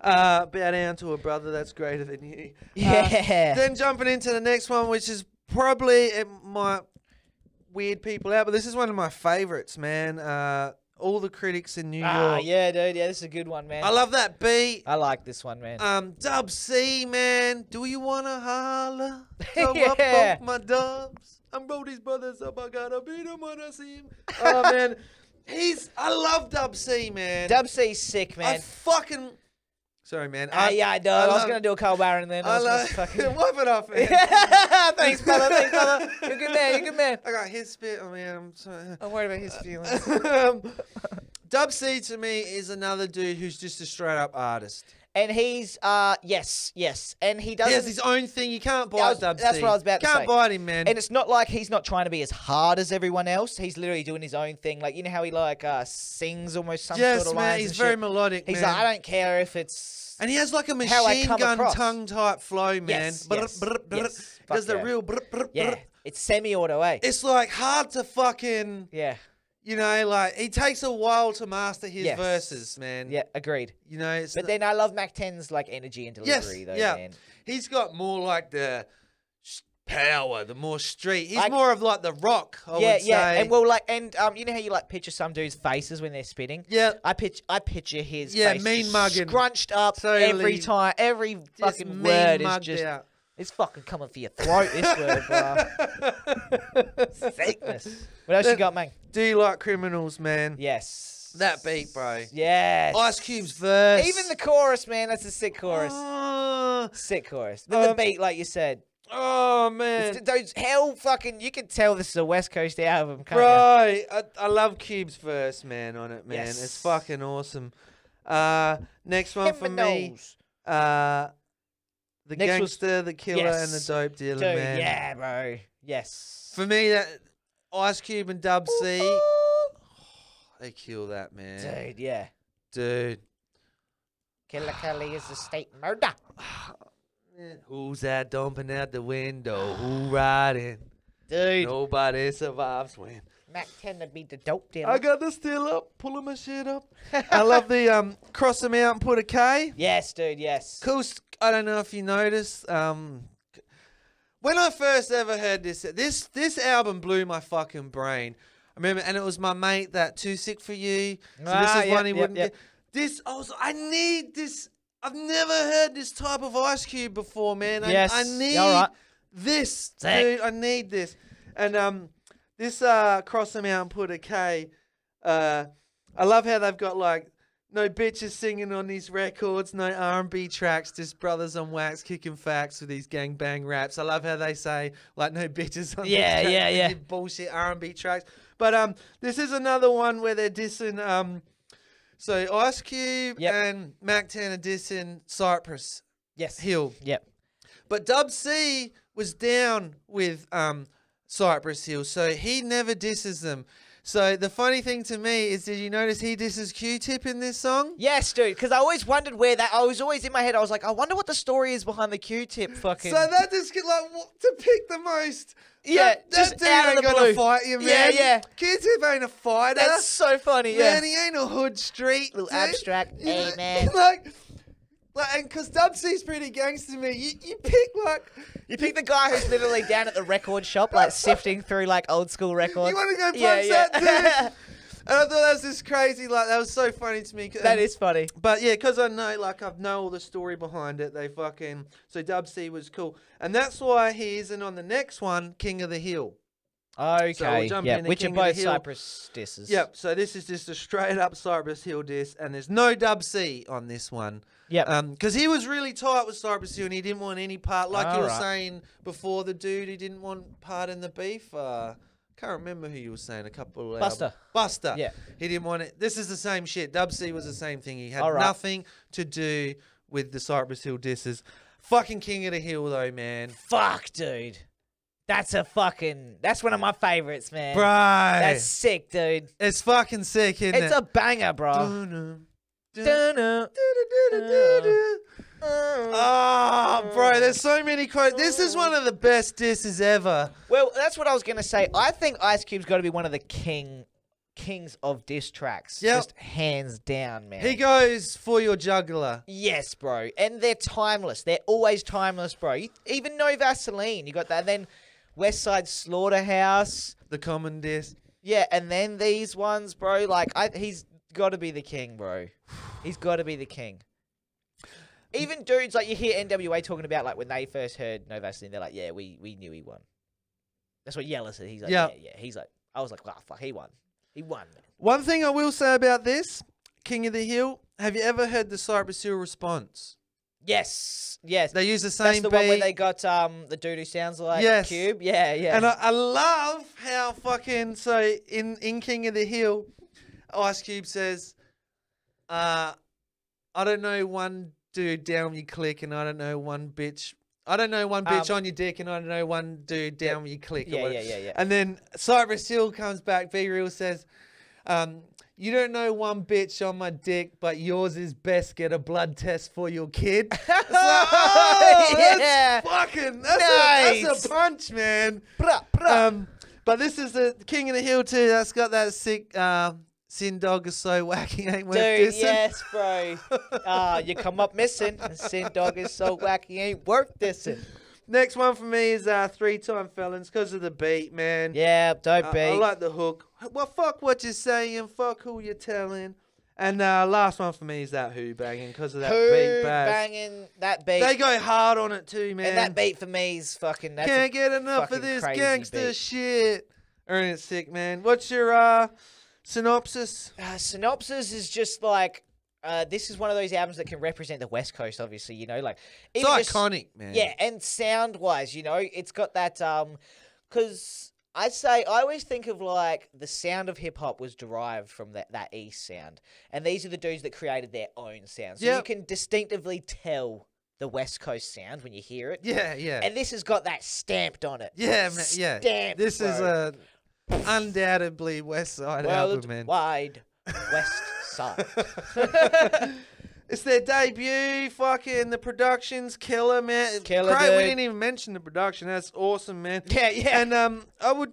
Bow down to a brother that's greater than you. Yeah. Then jumping into the next one, which is probably, it might weird people out, but this is one of my favorites, man. All the Critics in New York. Yeah, dude. Yeah, this is a good one, man. I love that beat. I like this one, man. Dub C, man. Do you want to holler? Throw up both my dubs. I'm Brody's brothers up. I got to beat him when I see him. Oh, man. I love Dub C, man. Dub C's sick, man. Sorry, man. I was going to do a Carl Barron then. Wipe it off, man. Thanks, brother. You're a good man. I got his spit. Oh, man. I'm sorry. I'm worried about his feelings. Dub C, to me, is another dude who's just a straight-up artist. And he's, and he does. He has his own thing. You can't bite Dub C. That's what I was about to say. Can't bite him, man. And it's not like he's not trying to be as hard as everyone else. He's literally doing his own thing. Like, you know how he, like, sings almost some sort of lines. Yes, man. He's very melodic, man. He's like, I don't care if it's. And he has, like, a machine gun tongue type flow, man. Yes. Does the real. Yeah. It's semi-auto, eh? It's, like, hard to fucking. Yeah. You know, like, he takes a while to master his verses, man. Yeah, agreed. You know, it's but then I love Mac 10's like energy and delivery, though. Yeah, man. He's got more like the power, the more street. He's like, more of like the rock. I would say. And well, like, and you know how you like picture some dudes' faces when they're spitting. Yeah, I picture his face mean mugging, scrunched up totally. Every time, every fucking word is just. Out. It's fucking coming for your throat, this word, bro. Sickness. What else you got, man? Do you like criminals, man? Yes. That beat, bro. Yes. Ice Cube's verse. Even the chorus, man. That's a sick chorus. Sick chorus. The beat, like you said. Oh, man. Those hell fucking... You can tell this is a West Coast album, can't you? Bro, I love Cube's verse, man, on it, man. Yes. It's fucking awesome. Next one for me. The next gangster, the killer, and the dope dealer, man. Yeah, bro. Yes. For me, that Ice Cube and Dub C, they kill that, man. Dude, yeah. Dude. Killer Kelly is a state murder. Who's that dumping out the window? Who riding? Dude. Nobody survives when. Mac 10 to be the dope dealer. I got the steal up, pulling my shit up. I love the cross them out and put a K. Yes, dude, yes. Cool. I don't know if you noticed. When I first ever heard this album blew my fucking brain. I remember, and it was my mate that Too Sick For You. So this is one he wouldn't get. This, I was like, I need this. I've never heard this type of Ice Cube before, man. Yes. I need this, dude. I need this. And this cross them out and put a K. I love how they've got like no bitches singing on these records, no R&B tracks, just brothers on wax kicking facts with these gangbang raps. I love how they say like no bitches on these bullshit R&B tracks. But this is another one where they're dissing. So Ice Cube and Mac 10 are dissing Cypress Hill. Yep. But Dub C was down with Cypress Hill, so he never disses them. So the funny thing to me is, did you notice he disses Q-Tip in this song? Yes, dude, because I always wondered where that... I was always in my head, I was like, I wonder what the story is behind the Q-Tip fucking... So that just, like, to pick the most... Yeah, that, just dude out of ain't the gonna blue. Fight you, man. Yeah, yeah. Q-Tip ain't a fighter. That's so funny, man, yeah. Man, he ain't a hood street, little abstract, hey, man. Like, and because Dub C's pretty gangster to me, you pick the guy who's literally down at the record shop, like sifting through like old school records. You want to go punch that dude? And I thought that was just crazy. Like that was so funny to me. That is funny. But yeah, because I know, like, I know all the story behind it. They fucking so Dub C was cool, and that's why he isn't on the next one, King of the Hill. Okay, so we'll which are both Cypress disses. Yep, so this is just a straight-up Cypress Hill diss, and there's no Dub C on this one. Yep. Because he was really tight with Cypress Hill, and he didn't want any part. Like you were saying before, the dude who didn't want part in the beef. Can't remember who you were saying, a couple of... Busta. Yeah. He didn't want it. This is the same shit. Dub C was the same thing. He had nothing to do with the Cypress Hill disses. Fucking King of the Hill, though, man. Fuck, dude. That's a fucking... That's one of my favorites, man. Bro. That's sick, dude. It's fucking sick, isn't it? It's a banger, bro. Oh, bro, there's so many quotes. This is one of the best disses ever. Well, that's what I was going to say. I think Ice Cube's got to be one of the kings of diss tracks. Yep. Just hands down, man. He goes for your juggler. Yes, bro. And they're timeless. They're always timeless, bro. Even No Vaseline. You got that. And then... Westside Slaughterhouse, the common diss. Yeah, and then these ones, bro. Like, he's got to be the king, bro. He's got to be the king. Even dudes like you hear NWA talking about, like when they first heard No Vaseline, they're like, "Yeah, we knew he won." That's what Yella said. He's like, "Yeah." He's like, "I was like, wow, fuck, he won. He won." Man. One thing I will say about this King of the Hill: have you ever heard the Cypress Hill response? Yes, yes. They use the same beat. That's the one where they got the dude who sounds like Cube. Yeah, yeah. And I love how fucking... So in King of the Hill, Ice Cube says, I don't know one dude down your click and I don't know one bitch... I don't know one bitch on your dick and I don't know one dude down your click. Yeah. And then Cypress Hill comes back. Be Real says... you don't know one bitch on my dick, but yours is best. Get a blood test for your kid. Like, oh, yeah. That's fucking, that's nice. That's a punch, man. Bruh. But this is the King of the Hill too. That's got that sick Sin Dog is so wacky, ain't worth dissing. Dude, yes, bro. You come up missing. Sin Dog is so wacky, ain't worth dissing. Next one for me is Three-Time Felons, because of the beat, man. Yeah, dope beat. I like the hook. Well, fuck what you're saying. Fuck who you're telling. And last one for me is that Who Banging, because of that beat. Banging, that beat. They go hard on it too, man. And that beat for me is fucking... Can't get enough of this gangster shit. Earning it sick, man. What's your... synopsis? Synopsis is just like, this is one of those albums that can represent the West Coast, obviously, you know, like. It's iconic, man. Yeah, and sound-wise, you know, it's got that, because I always think of, like, the sound of hip-hop was derived from that East sound, and these are the dudes that created their own sound, so you can distinctively tell the West Coast sound when you hear it. Yeah, yeah. And this has got that stamped on it. Yeah, man, yeah. Stamped, this is a... undoubtedly West Side album, man. Wide West Side. It's their debut. Fucking the production's killer, man. It's killer, great. Dude. We didn't even mention the production. That's awesome, man. Yeah, yeah. And I would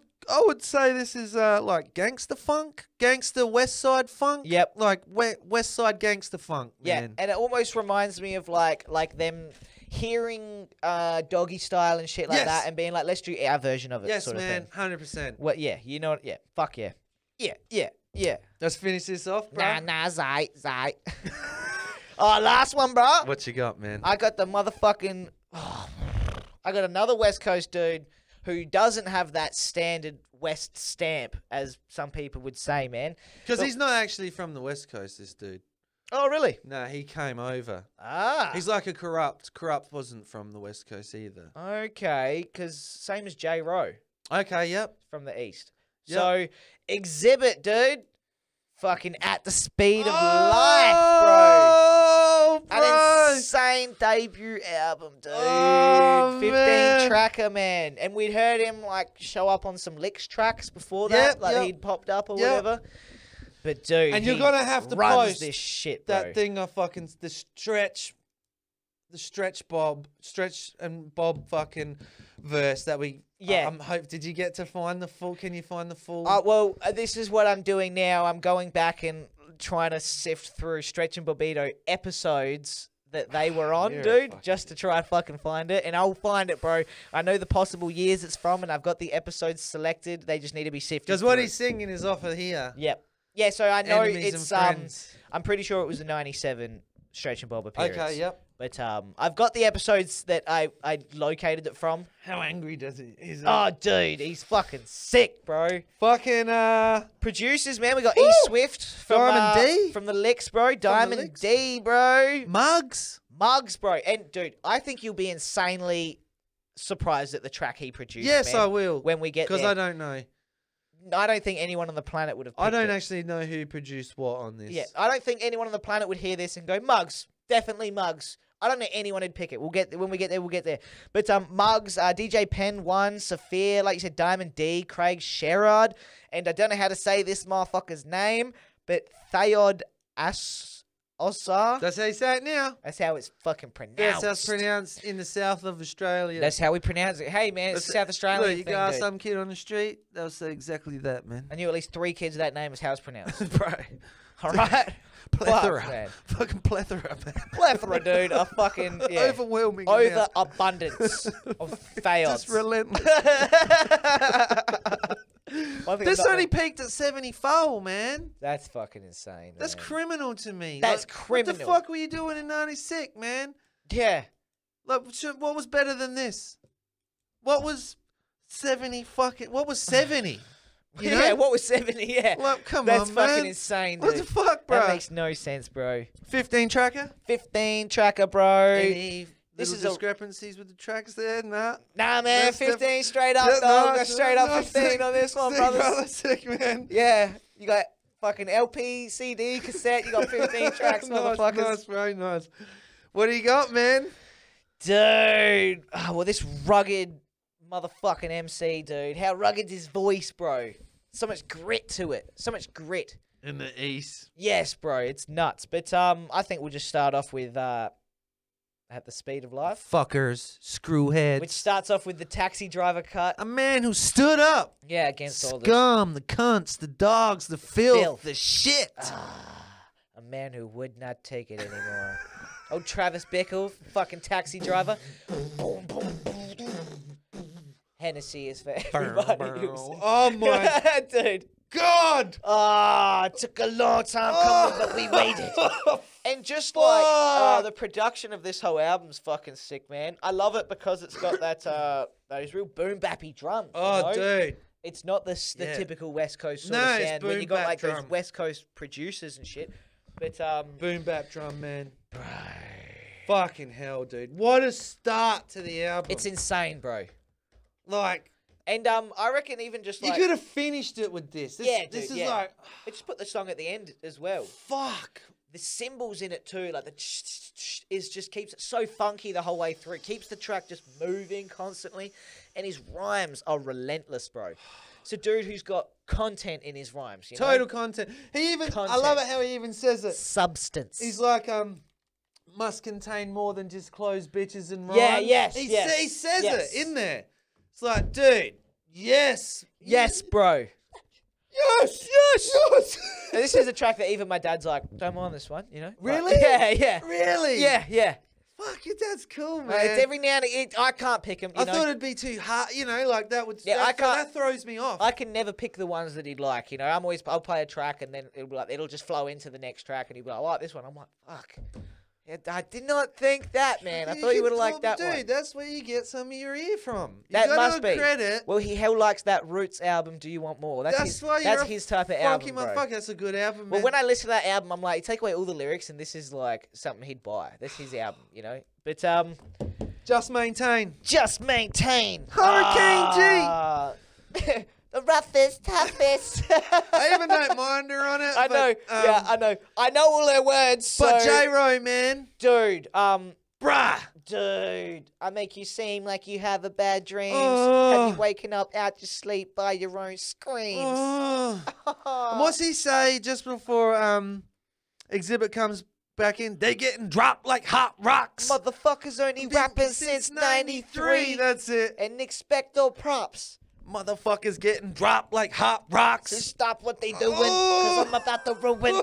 say this is like gangster funk, gangster West Side funk. Yep. Like West Side gangster funk, man. Yeah, and it almost reminds me of like them hearing Doggy Style and shit like that, and being like, let's do our version of it. Yes, sort man, of thing. 100%. Well, yeah, you know, yeah, fuck yeah, yeah, yeah, yeah. Let's finish this off, bro. Nah, zai. Oh, last one, bro. What you got, man? I got the motherfucking. Oh, I got another West Coast dude who doesn't have that standard West stamp, as some people would say, man. Because he's not actually from the West Coast, this dude. Oh, really? No, he came over. Ah. He's like a Corrupt. Corrupt wasn't from the West Coast either. Okay, because same as J-Ro. Okay, yep. From the East. Yep. So, Xzibit, dude. Fucking At the Speed of Life, bro. An insane debut album, dude. 15-tracker, man. And we'd heard him, like, show up on some Licks tracks before that. Like, he'd popped up or whatever. But dude, and you're gonna have to post this shit, bro. That thing I fucking the stretch and bob fucking verse that we did you get to find the full? Can you find the full? Well, this is what I'm doing now. I'm going back and trying to sift through Stretch and Bobbito episodes that they were on, dude, just to try and fucking find it. And I'll find it, bro. I know the possible years it's from, and I've got the episodes selected. They just need to be sifted. Because what he's singing is off of here. Yep. Yeah, so I know it's, I'm pretty sure it was the 97 Stretch and Bob appearance. Okay, yep. But I've got the episodes that I located it from. How angry does he is? Oh, dude, he's fucking sick, bro. Fucking, producers, man, we got E Swift from, Diamond D. From the Licks, bro. Diamond D, bro. Mugs. Mugs, bro. And, dude, I think you'll be insanely surprised at the track he produced, man, I will. When we get there. Because I don't know. I don't think anyone on the planet would have picked it. I don't actually know who produced what on this. Yeah, I don't think anyone on the planet would hear this and go, Mugs, definitely Mugs. I don't know anyone who'd pick it. We'll get when we get there, we'll get there. But Mugs, DJ Penn won, Sophia, like you said, Diamond D, Craig Sherrod, and I don't know how to say this motherfucker's name, but Thayod Ossar. That's how you say it now. That's how it's fucking pronounced. Yes, that's pronounced in the south of Australia. That's how we pronounce it. Hey, man, it's South Australian. Look, you go ask some kid on the street, they'll say exactly that, man. I knew at least 3 kids that name is how it's pronounced. Bro. All right? Plethora. Fuck, man. Fucking plethora, man. Plethora, dude. A fucking... Yeah. Overwhelming. Overabundance of fails. Just relentless. This only peaked at 74, man. That's fucking insane, man. That's criminal to me. That's like, criminal. What the fuck were you doing in 96, man? Yeah. Like, what was better than this? What was 70 fucking... What was 70? You know? Yeah, what was 70? Yeah. Like, come on, man. That's fucking insane, dude. What the fuck, bro? That makes no sense, bro. 15-tracker? 15-tracker, bro. Any little discrepancies with the tracks there? Nah. Nah, man. 15 straight up, dog. Straight up 15 on this one, brother. Sick, man. Yeah. You got fucking LP, CD, cassette. You got 15 tracks, motherfuckers. Nice, bro. Nice. What do you got, man? Dude. Oh, well, this rugged motherfucking MC, dude. How rugged his voice, bro. So much grit to it. So much grit. In the East. Yes, bro. It's nuts. But I think we'll just start off with at the speed of life. Fuckers, screwheads. Which starts off with the taxi driver cut. A man who stood up. Yeah, against all the scum, the cunts, the dogs, the filth, the shit. A man who would not take it anymore. Oh, Travis Bickle, fucking taxi driver. Hennessy is for everybody. Oh my dude. God! Ah, it took a long time coming, but we waited. And just like the production of this whole album's fucking sick, man. I love it because it's got that those real boom bappy drums. Oh, you know? Dude! It's not the typical West Coast sort of sound when you got like those West Coast producers and shit. But boom bap drum, man. Bro. Fucking hell, dude! What a start to the album. It's insane, bro. Like. And I reckon even just like... You could have finished it with this. This is like... I just put the song at the end as well. Fuck. The cymbals in it too, like the... just keeps it so funky the whole way through. It keeps the track just moving constantly. And his rhymes are relentless, bro. It's a dude who's got content in his rhymes, you know? Total content. He even... Content. I love it how he even says it. Substance. He's like, must contain more than just clothes, bitches, and rhymes. Yeah, yes, He says it in there. It's like, dude, yes. Yes, bro. Yes, yes, yes. And this is a track that even my dad's like, don't mind this one, you know? Really? Like, yeah. Really? Yeah. Fuck, your dad's cool, man. It's every now and again, I can't pick him. I thought it'd be too hard, you know, like that would, yeah, that throws me off. I can never pick the ones that he'd like, you know? I'll play a track and then it'll be like, it'll just flow into the next track and he'll be like, I like this one. I'm like, fuck. I did not think that, man. I thought you would have liked that one. Dude, that's where you get some of your ear from. That must be. Well, he likes that Roots album, Do You Want More? That's his type of album, bro. Fuck, that's a good album, man. Well, when I listen to that album, I'm like, take away all the lyrics, and this is like something he'd buy. That's his album, you know? But, Just Maintain. Just Maintain. Hurricane G. The roughest, toughest. I even don't mind her on it. I know. I know all her words. But so... J-Ro, man. Dude. Bruh. Dude. I make you seem like you have a bad dream. Have you waking up out your sleep by your own screams? What's he say just before Xzibit comes back in? They getting dropped like hot rocks. Motherfuckers only rapping since 93. That's it. And expect no props. Motherfuckers getting dropped like hot rocks. Just stop what they doing, because I'm about to ruin.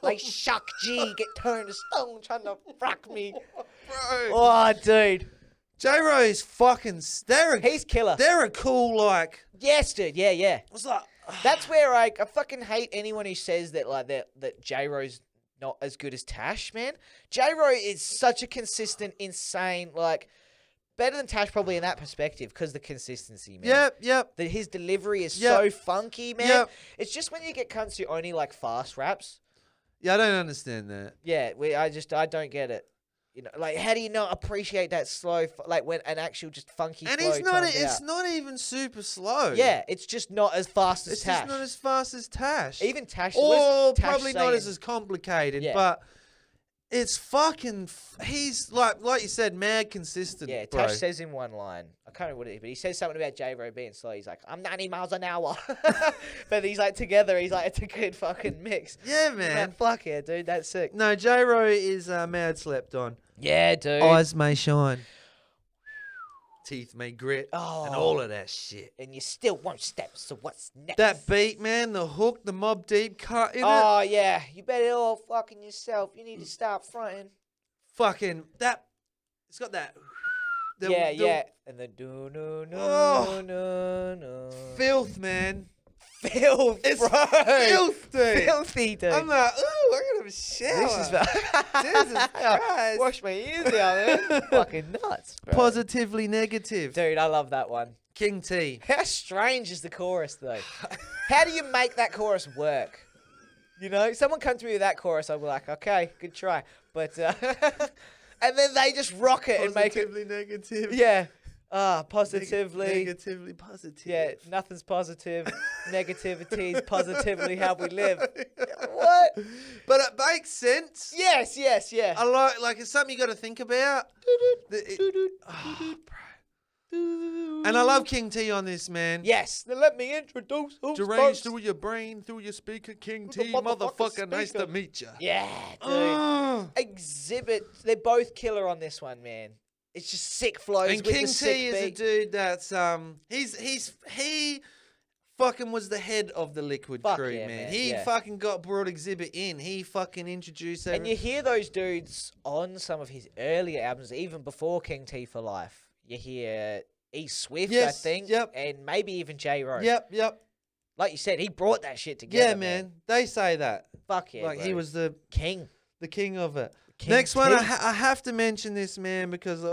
Like Shock G, get turned to stone trying to rock me. Bro. Oh, dude. J-Ro is fucking... He's killer. They're a cool, like... Yes, dude. Yeah. It's like... That's where I fucking hate anyone who says that, like, that J-Ro's not as good as Tash, man. J-Ro is such a consistent, insane, like... Better than Tash probably in that perspective because the consistency, man. Yep. That his delivery is so funky, man. Yep. It's just when you get cunts who only like fast raps. Yeah, I don't understand that. Yeah, I don't get it. You know, like how do you not appreciate that slow, like when an actual just funky? And flow it's not even super slow. Yeah, it's just not as fast as Tash. It's just not as fast as Tash. Even Tash, or Tash probably not as complicated, but. It's fucking... He's, like you said, mad consistent, yeah, bro. Tash says in one line, I can't remember what it is, but he says something about J-Ro being slow. He's like, I'm 90 miles an hour. But he's like, together, he's like, it's a good fucking mix. Yeah, man. Like, fuck yeah, dude, that's sick. No, J-Ro is mad slept on. Yeah, dude. Eyes may shine. Teeth may grit, and all of that shit. And you still won't step, so what's next? That beat, man, the hook, the Mob Deep cut in it. Oh, yeah. You better all fucking yourself. You need to stop fronting. Fucking that. It's got that. Yeah. And the do-no-no-no-no. Filth, man. Filth, it's bro. Filth, dude. Filthy, dude. I'm like, ooh, I'm gonna have a shower. This is Jesus Christ. Wash my ears out, man. Fucking nuts, bro. Positively negative. Dude, I love that one. King T. How strange is the chorus, though? How do you make that chorus work? You know, someone comes to me with that chorus, I'll be like, okay, good try. But, and then they just rock it and make it. Positively negative. Yeah. Ah, positively. Negatively positive. Yeah, nothing's positive. Negativity's positively how we live. What? But it makes sense. Yes. I like it's something you got to think about. And I love King T on this, man. Yes. Now let me introduce who's Deranged through your brain, through your speaker. King T, motherfucker, nice to meet you. Yeah, dude. Xzibit. They're both killer on this one, man. It's just sick flows. And with King T is a dude that's he fucking was the head of the Liquid Crew, yeah, man. He fucking brought Xzibit in. He fucking introduced everyone. And you hear those dudes on some of his earlier albums, even before King T for Life. You hear E Swift, I think, and maybe even J-Ro. Yep. Like you said, he brought that shit together. Yeah, man. They say that. Fuck yeah, like bro. He was the king. The king of it. King Next one, I have to mention this, man, because...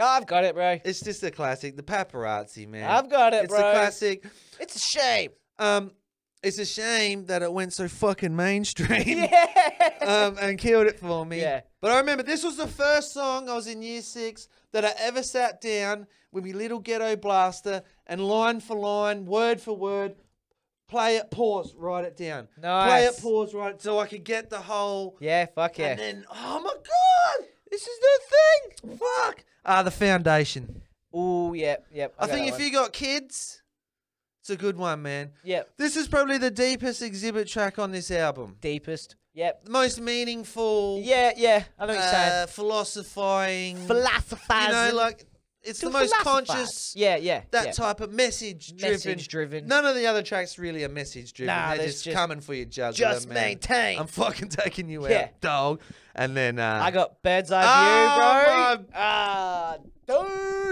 I've got it, bro. It's just a classic. The Paparazzi, man. I've got it, bro. It's a classic. It's a shame. It's a shame that it went so fucking mainstream and killed it for me. Yeah. But I remember this was the first song I was in year 6 that I ever sat down with my little ghetto blaster and line for line, word for word, play it, pause, write it down. Nice. Play it, pause, write it, so I could get the whole... Yeah, fuck yeah. And then, oh my God, this is the thing. Fuck. The Foundation. Ooh, yep. I think if you got kids... It's a good one, man. Yep. This is probably the deepest Xzibit track on this album. Deepest. Yep. Most meaningful. Yeah. I know what you're saying. Philosophizing. You know, like, it's the most conscious. That type of message-driven. Message-driven. None of the other tracks really are message-driven. Nah, they're just coming for your jugular, just man. Just maintain. I'm fucking taking you out, dog. And then... I got Bird's Eye View, bro.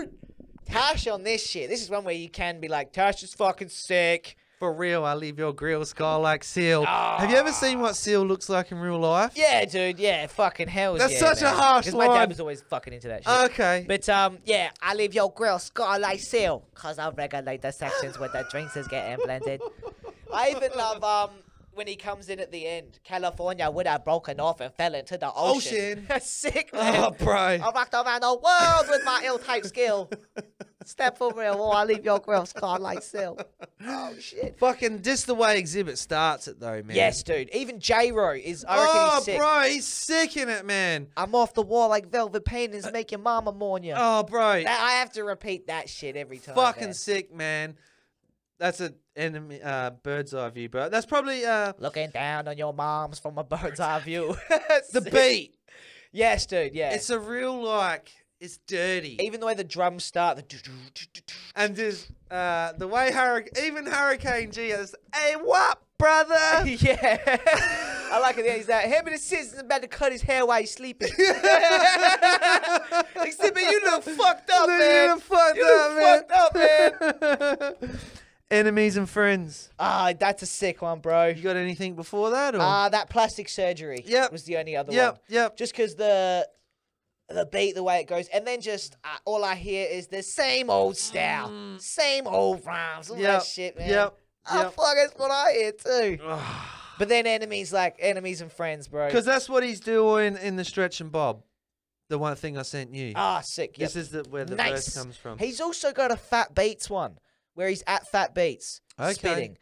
Dude. Tash on this shit. This is one where you can be like, Tash is fucking sick. For real, I leave your grill scar like Seal. Oh. Have you ever seen what Seal looks like in real life? Yeah, dude. Yeah, fucking hell. That's such a harsh line. Because my dad was always fucking into that shit. Okay. But, yeah, I leave your grill scar like Seal. Because I regulate the sections where the drinks is getting blended. I even love, when he comes in at the end, California would have broken off and fell into the ocean. Sick, man. Oh, bro. I rocked around the world with my ill-type skill. Step for real or I leave your grill scarred like Seal. Oh, shit. Fucking just the way Xzibit starts it, though, man. Yes, dude. Even J-Ro is, I reckon he's sick. Oh, bro, he's sick in it, man. I'm off the wall like velvet paintings, make your mama mourn you. Oh, bro. I have to repeat that shit every time, fucking man. Sick, man. That's a enemy bird's eye view, bro. That's probably looking down on your moms from a bird's eye view. The beat, yes, dude. Yeah, it's a real like it's dirty. Even the way the drums start, the and just the way Hurricane G is. Hey, what, brother? Yeah, I like it. He's like, him and his sister's about to cut his hair while he's sleeping. Except, you look fucked up, man. You look fucked up, man. Enemies and Friends. That's a sick one, bro. You got anything before that? Or? That Plastic Surgery was the only other one. Yep. Just because the beat, the way it goes. And then just all I hear is the same old style. Same old rhymes. All that shit, man. Fuck, that's what I hear too. But then Enemies and Friends, bro. Because that's what he's doing in the Stretch and Bob. The one thing I sent you. Sick. This is where the verse comes from. He's also got a Fat Beats one. Where he's at Fat Beats, spitting.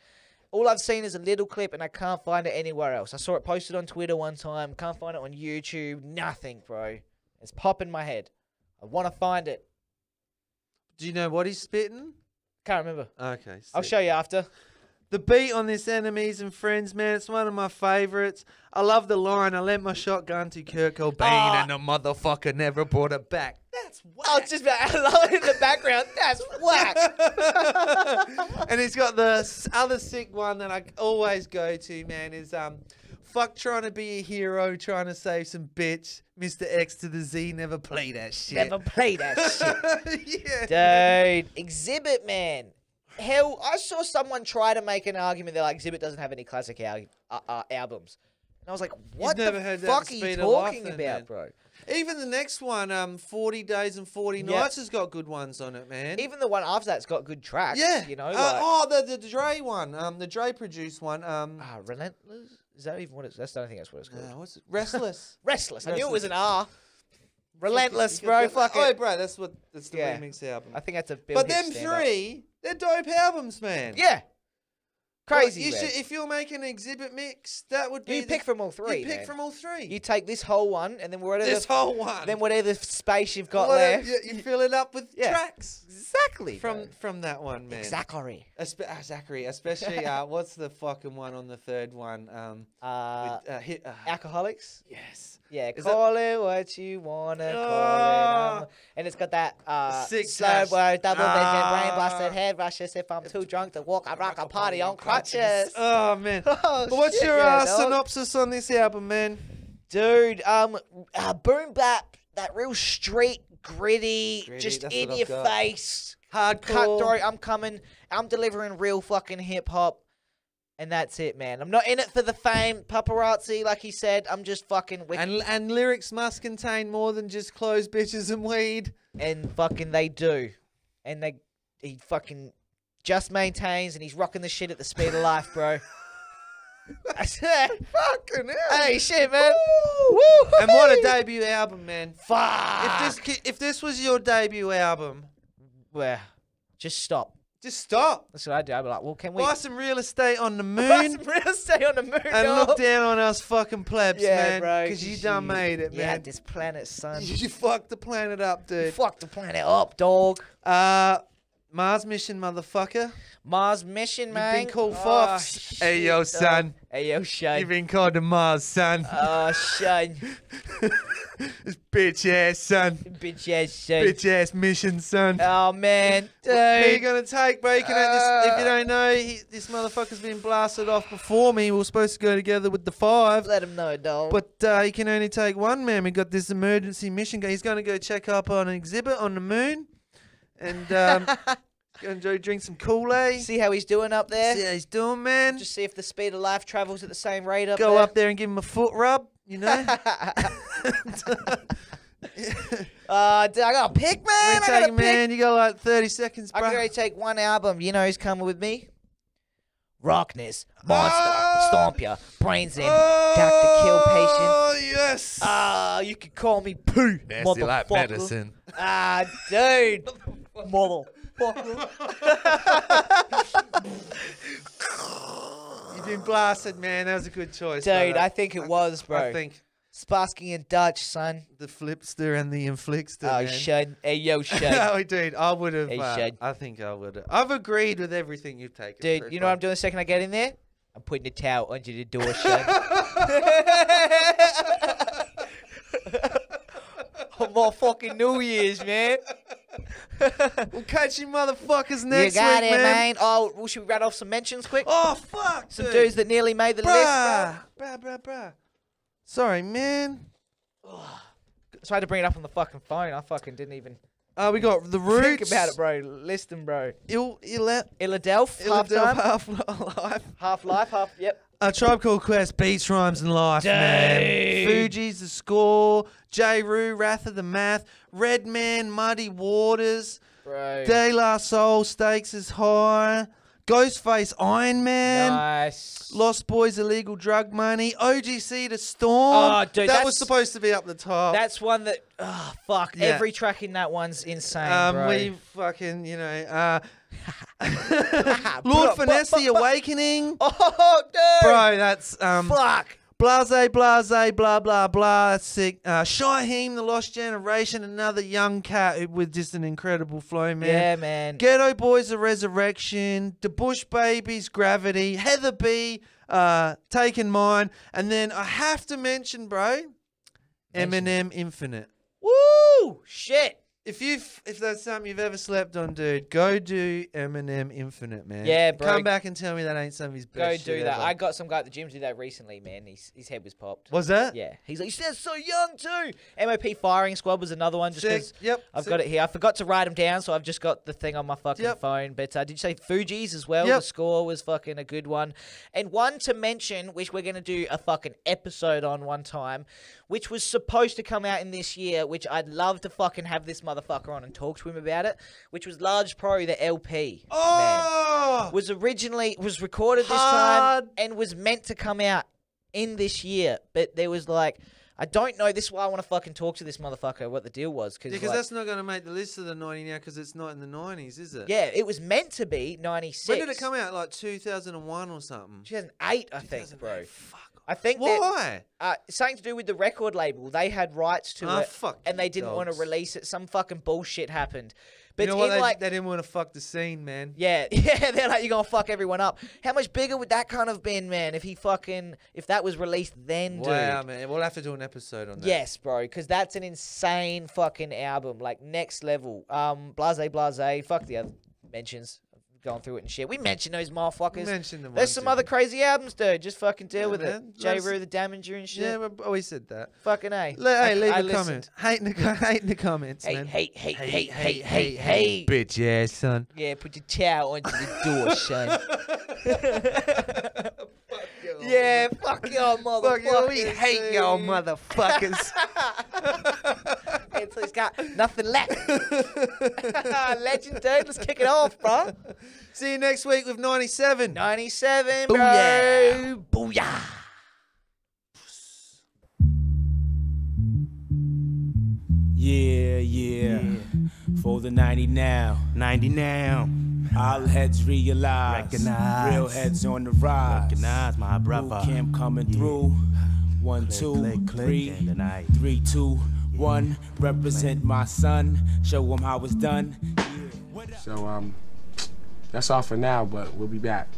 All I've seen is a little clip, and I can't find it anywhere else. I saw it posted on Twitter one time. Can't find it on YouTube. Nothing, bro. It's popping my head. I want to find it. Do you know what he's spitting? Can't remember. Okay. Sick. I'll show you after. The beat on this Enemies and Friends, man, it's one of my favorites. I love the line, I lent my shotgun to Kurt Cobain and the motherfucker never brought it back. That's whack. I was just about to love it in the background. That's whack. And he's got the other sick one that I always go to, man, is fuck trying to be a hero, trying to save some bitch. Mr. X to the Z never play that shit. Never play that shit. Yeah. Dude, Xzibit, man. Hell, I saw someone try to make an argument. They're like, Xzibit doesn't have any classic albums. And I was like, what the fuck are you talking about, bro? Even the next one, 40 Days and 40 Nights has got good ones on it, man. Even the one after that's got good tracks. Yeah. You know, like... the Dre one. The Dre produced one. Relentless? Is that even what it's... I don't think that's what it's called. No, what's it? Restless. Restless. I knew it was an R. Relentless, bro. Fuck it. Oh, bro, that's the remix album. I think that's a bit. But them three... They're dope albums, man. Yeah. Crazy. Well, you should, if you're making an Xzibit mix, that would be. You pick from all three. You pick from all three. You take this whole one, and then whatever. This whole one. Then whatever space you've got left, you fill it up with tracks. Exactly. From that one, man. Zachary. Zachary, especially what's the fucking one on the third one? Alcoholics. Yes. Yeah, call it what you want to call it. And it's got that slow word, double vision, brain busted, head rushes. If I'm too drunk to walk, I rock a party on crutches. Oh, man. Oh, what's shit, your synopsis on this album, man? Dude, boom bap, that real street, gritty just in your face. Hardcore. Cutthroat, I'm coming. I'm delivering real fucking hip-hop. And that's it, man. I'm not in it for the fame, paparazzi, like he said. I'm just fucking wicked. And lyrics must contain more than just clothes, bitches, and weed. And fucking they do. And he fucking just maintains, and he's rocking the shit at the speed of life, bro. I said, fucking hell. Hey, shit, man. Woo. Woo. And what a debut album, man. Fuck. If this was your debut album, well, just stop. Just stop. That's what I do. I'd be like, well, can we... Buy some real estate on the moon. Buy some real estate on the moon. And look down on us fucking plebs, man. Yeah, bro. Because you done made it, man. You had this planet, son. You fucked the planet up, dude. You fucked the planet up, dog. Mars mission, motherfucker. Mars mission, man. You've been called Fox. Hey, yo, son. Hey, yo, Shane. You've been called to Mars, son. Oh, Shane. This bitch-ass, son. Bitch-ass, son. Bitch-ass mission, son. Oh, man. Dude. Who are you going to take, bro? If you don't know, this motherfucker's been blasted off before me. We were supposed to go together with the five. Let him know, dog. But he can only take one, man. We got this emergency mission. He's going to go check up on an Xzibit on the moon. And go drink some Kool-Aid. See how he's doing up there. See how he's doing, man. Just see if the speed of life travels at the same rate up there. Go up there and give him a foot rub, you know. I got a pick, man. You got like 30 seconds, bro. I can only take one album. You know who's coming with me? Rockness Monster, Stomp Ya, Brains In, Dr. Kill Patient. Oh, yes. You could call me Pooh, nasty like medicine. Dude. Model. You've been blasted, man. That was a good choice, dude. Brother. I think it was, bro. I think Sparsky and Dutch, son. The flipster and the inflickster. Oh, shit. Hey, yo, shit. Oh, dude, I would have. Hey, I think I would have. I've agreed with everything you've taken, dude. You know what I'm doing the second I get in there? I'm putting a towel under the door, shit. On my fucking New Year's, man. We'll catch you motherfuckers next week, man. Oh, well, should we rattle off some mentions quick? Oh, fuck, dude. Some dudes that nearly made the list. Bruh. Sorry, man. Ugh. So I had to bring it up on the fucking phone. I fucking didn't even... we got The Roots. Think about it, bro. Listen, bro. Illadelph. Half-Life. Yep. A Tribe Called Quest, Beats, Rhymes, and Life, man. Fugees, The Score, J-Ro, Wrath of the Math, Redman, Muddy Waters, bro. De La Soul, Stakes is High, Ghostface, Iron Man, nice. Lost Boys, Illegal Drug Money, OGC, The Storm. Oh, dude, that was supposed to be up the top. That's one that, oh, fuck, every track in that one's insane, bro. We fucking, you know... Lord Finesse, The Awakening. Oh, dude. Bro, that's fuck. Blase, blah blah blah. That's sick. Shaheem, The Lost Generation, another young cat with just an incredible flow, man. Yeah, man. Ghetto Boys, The Resurrection, The Bush Babies, Gravity, Heather B, Taking Mine, and then I have to mention, bro, Eminem Infinite. Woo! Shit. If that's something you've ever slept on, dude, go do Eminem Infinite, man. Yeah, bro. Come back and tell me that ain't some of his best shit. Go do that. Ever. I got some guy at the gym to do that recently, man. His head was popped. Was that? Yeah. He's like, you sound so young, too. MOP Firing Squad was another one. Just because I've got it here. I forgot to write them down, so I've just got the thing on my fucking phone. But did you say Fugees as well? The Score was fucking a good one. And one to mention, which we're going to do a fucking episode on one time, which was supposed to come out in this year, which I'd love to fucking have this motherfucker on and talk to him about it, which was Large Pro, the LP. Oh! Man, was recorded this time and was meant to come out in this year, but there was like, I don't know. This is why I want to fucking talk to this motherfucker what the deal was. Because yeah, like, that's not going to make the list of the 90 now because it's not in the 90s, is it? Yeah, it was meant to be 96. When did it come out? Like 2001 or something? 2008, I think, bro. Fuck. I think why? Something to do with the record label. They had rights to it, fuck and they didn't want to release it. Some fucking bullshit happened. But you know what? Like, they didn't want to fuck the scene, man. Yeah, yeah. They're like, you're gonna fuck everyone up. How much bigger would that kind of been, man? If he fucking if that was released then, dude. Wow, man. We'll have to do an episode on that. Yes, bro, because that's an insane fucking album, like next level. Blase. Fuck the other mentions. Going through it and shit. We mentioned those motherfuckers. There's some other crazy albums, dude. Just fucking deal with it. J-Ro, The Damager and shit. Yeah, we always said that. Fucking A. Hey, leave a comment. Hate in the comments, man. Hey. Bitch ass, son. Yeah, put your towel onto the door, son. Yeah, fuck y'all motherfuckers. We hate y'all motherfuckers. It's got nothing left. Legend, dude. Let's kick it off, bro. See you next week with 97. 97, bro. Booyah. Booyah. Yeah. For the 90 now. 90 now. All heads realize. Recognize. Real heads on the rise. Recognize my brother. Boot camp coming through. 1, 2, 3, 3, 2, 1. Represent my son. Show him how it's done. So, that's all for now, but we'll be back.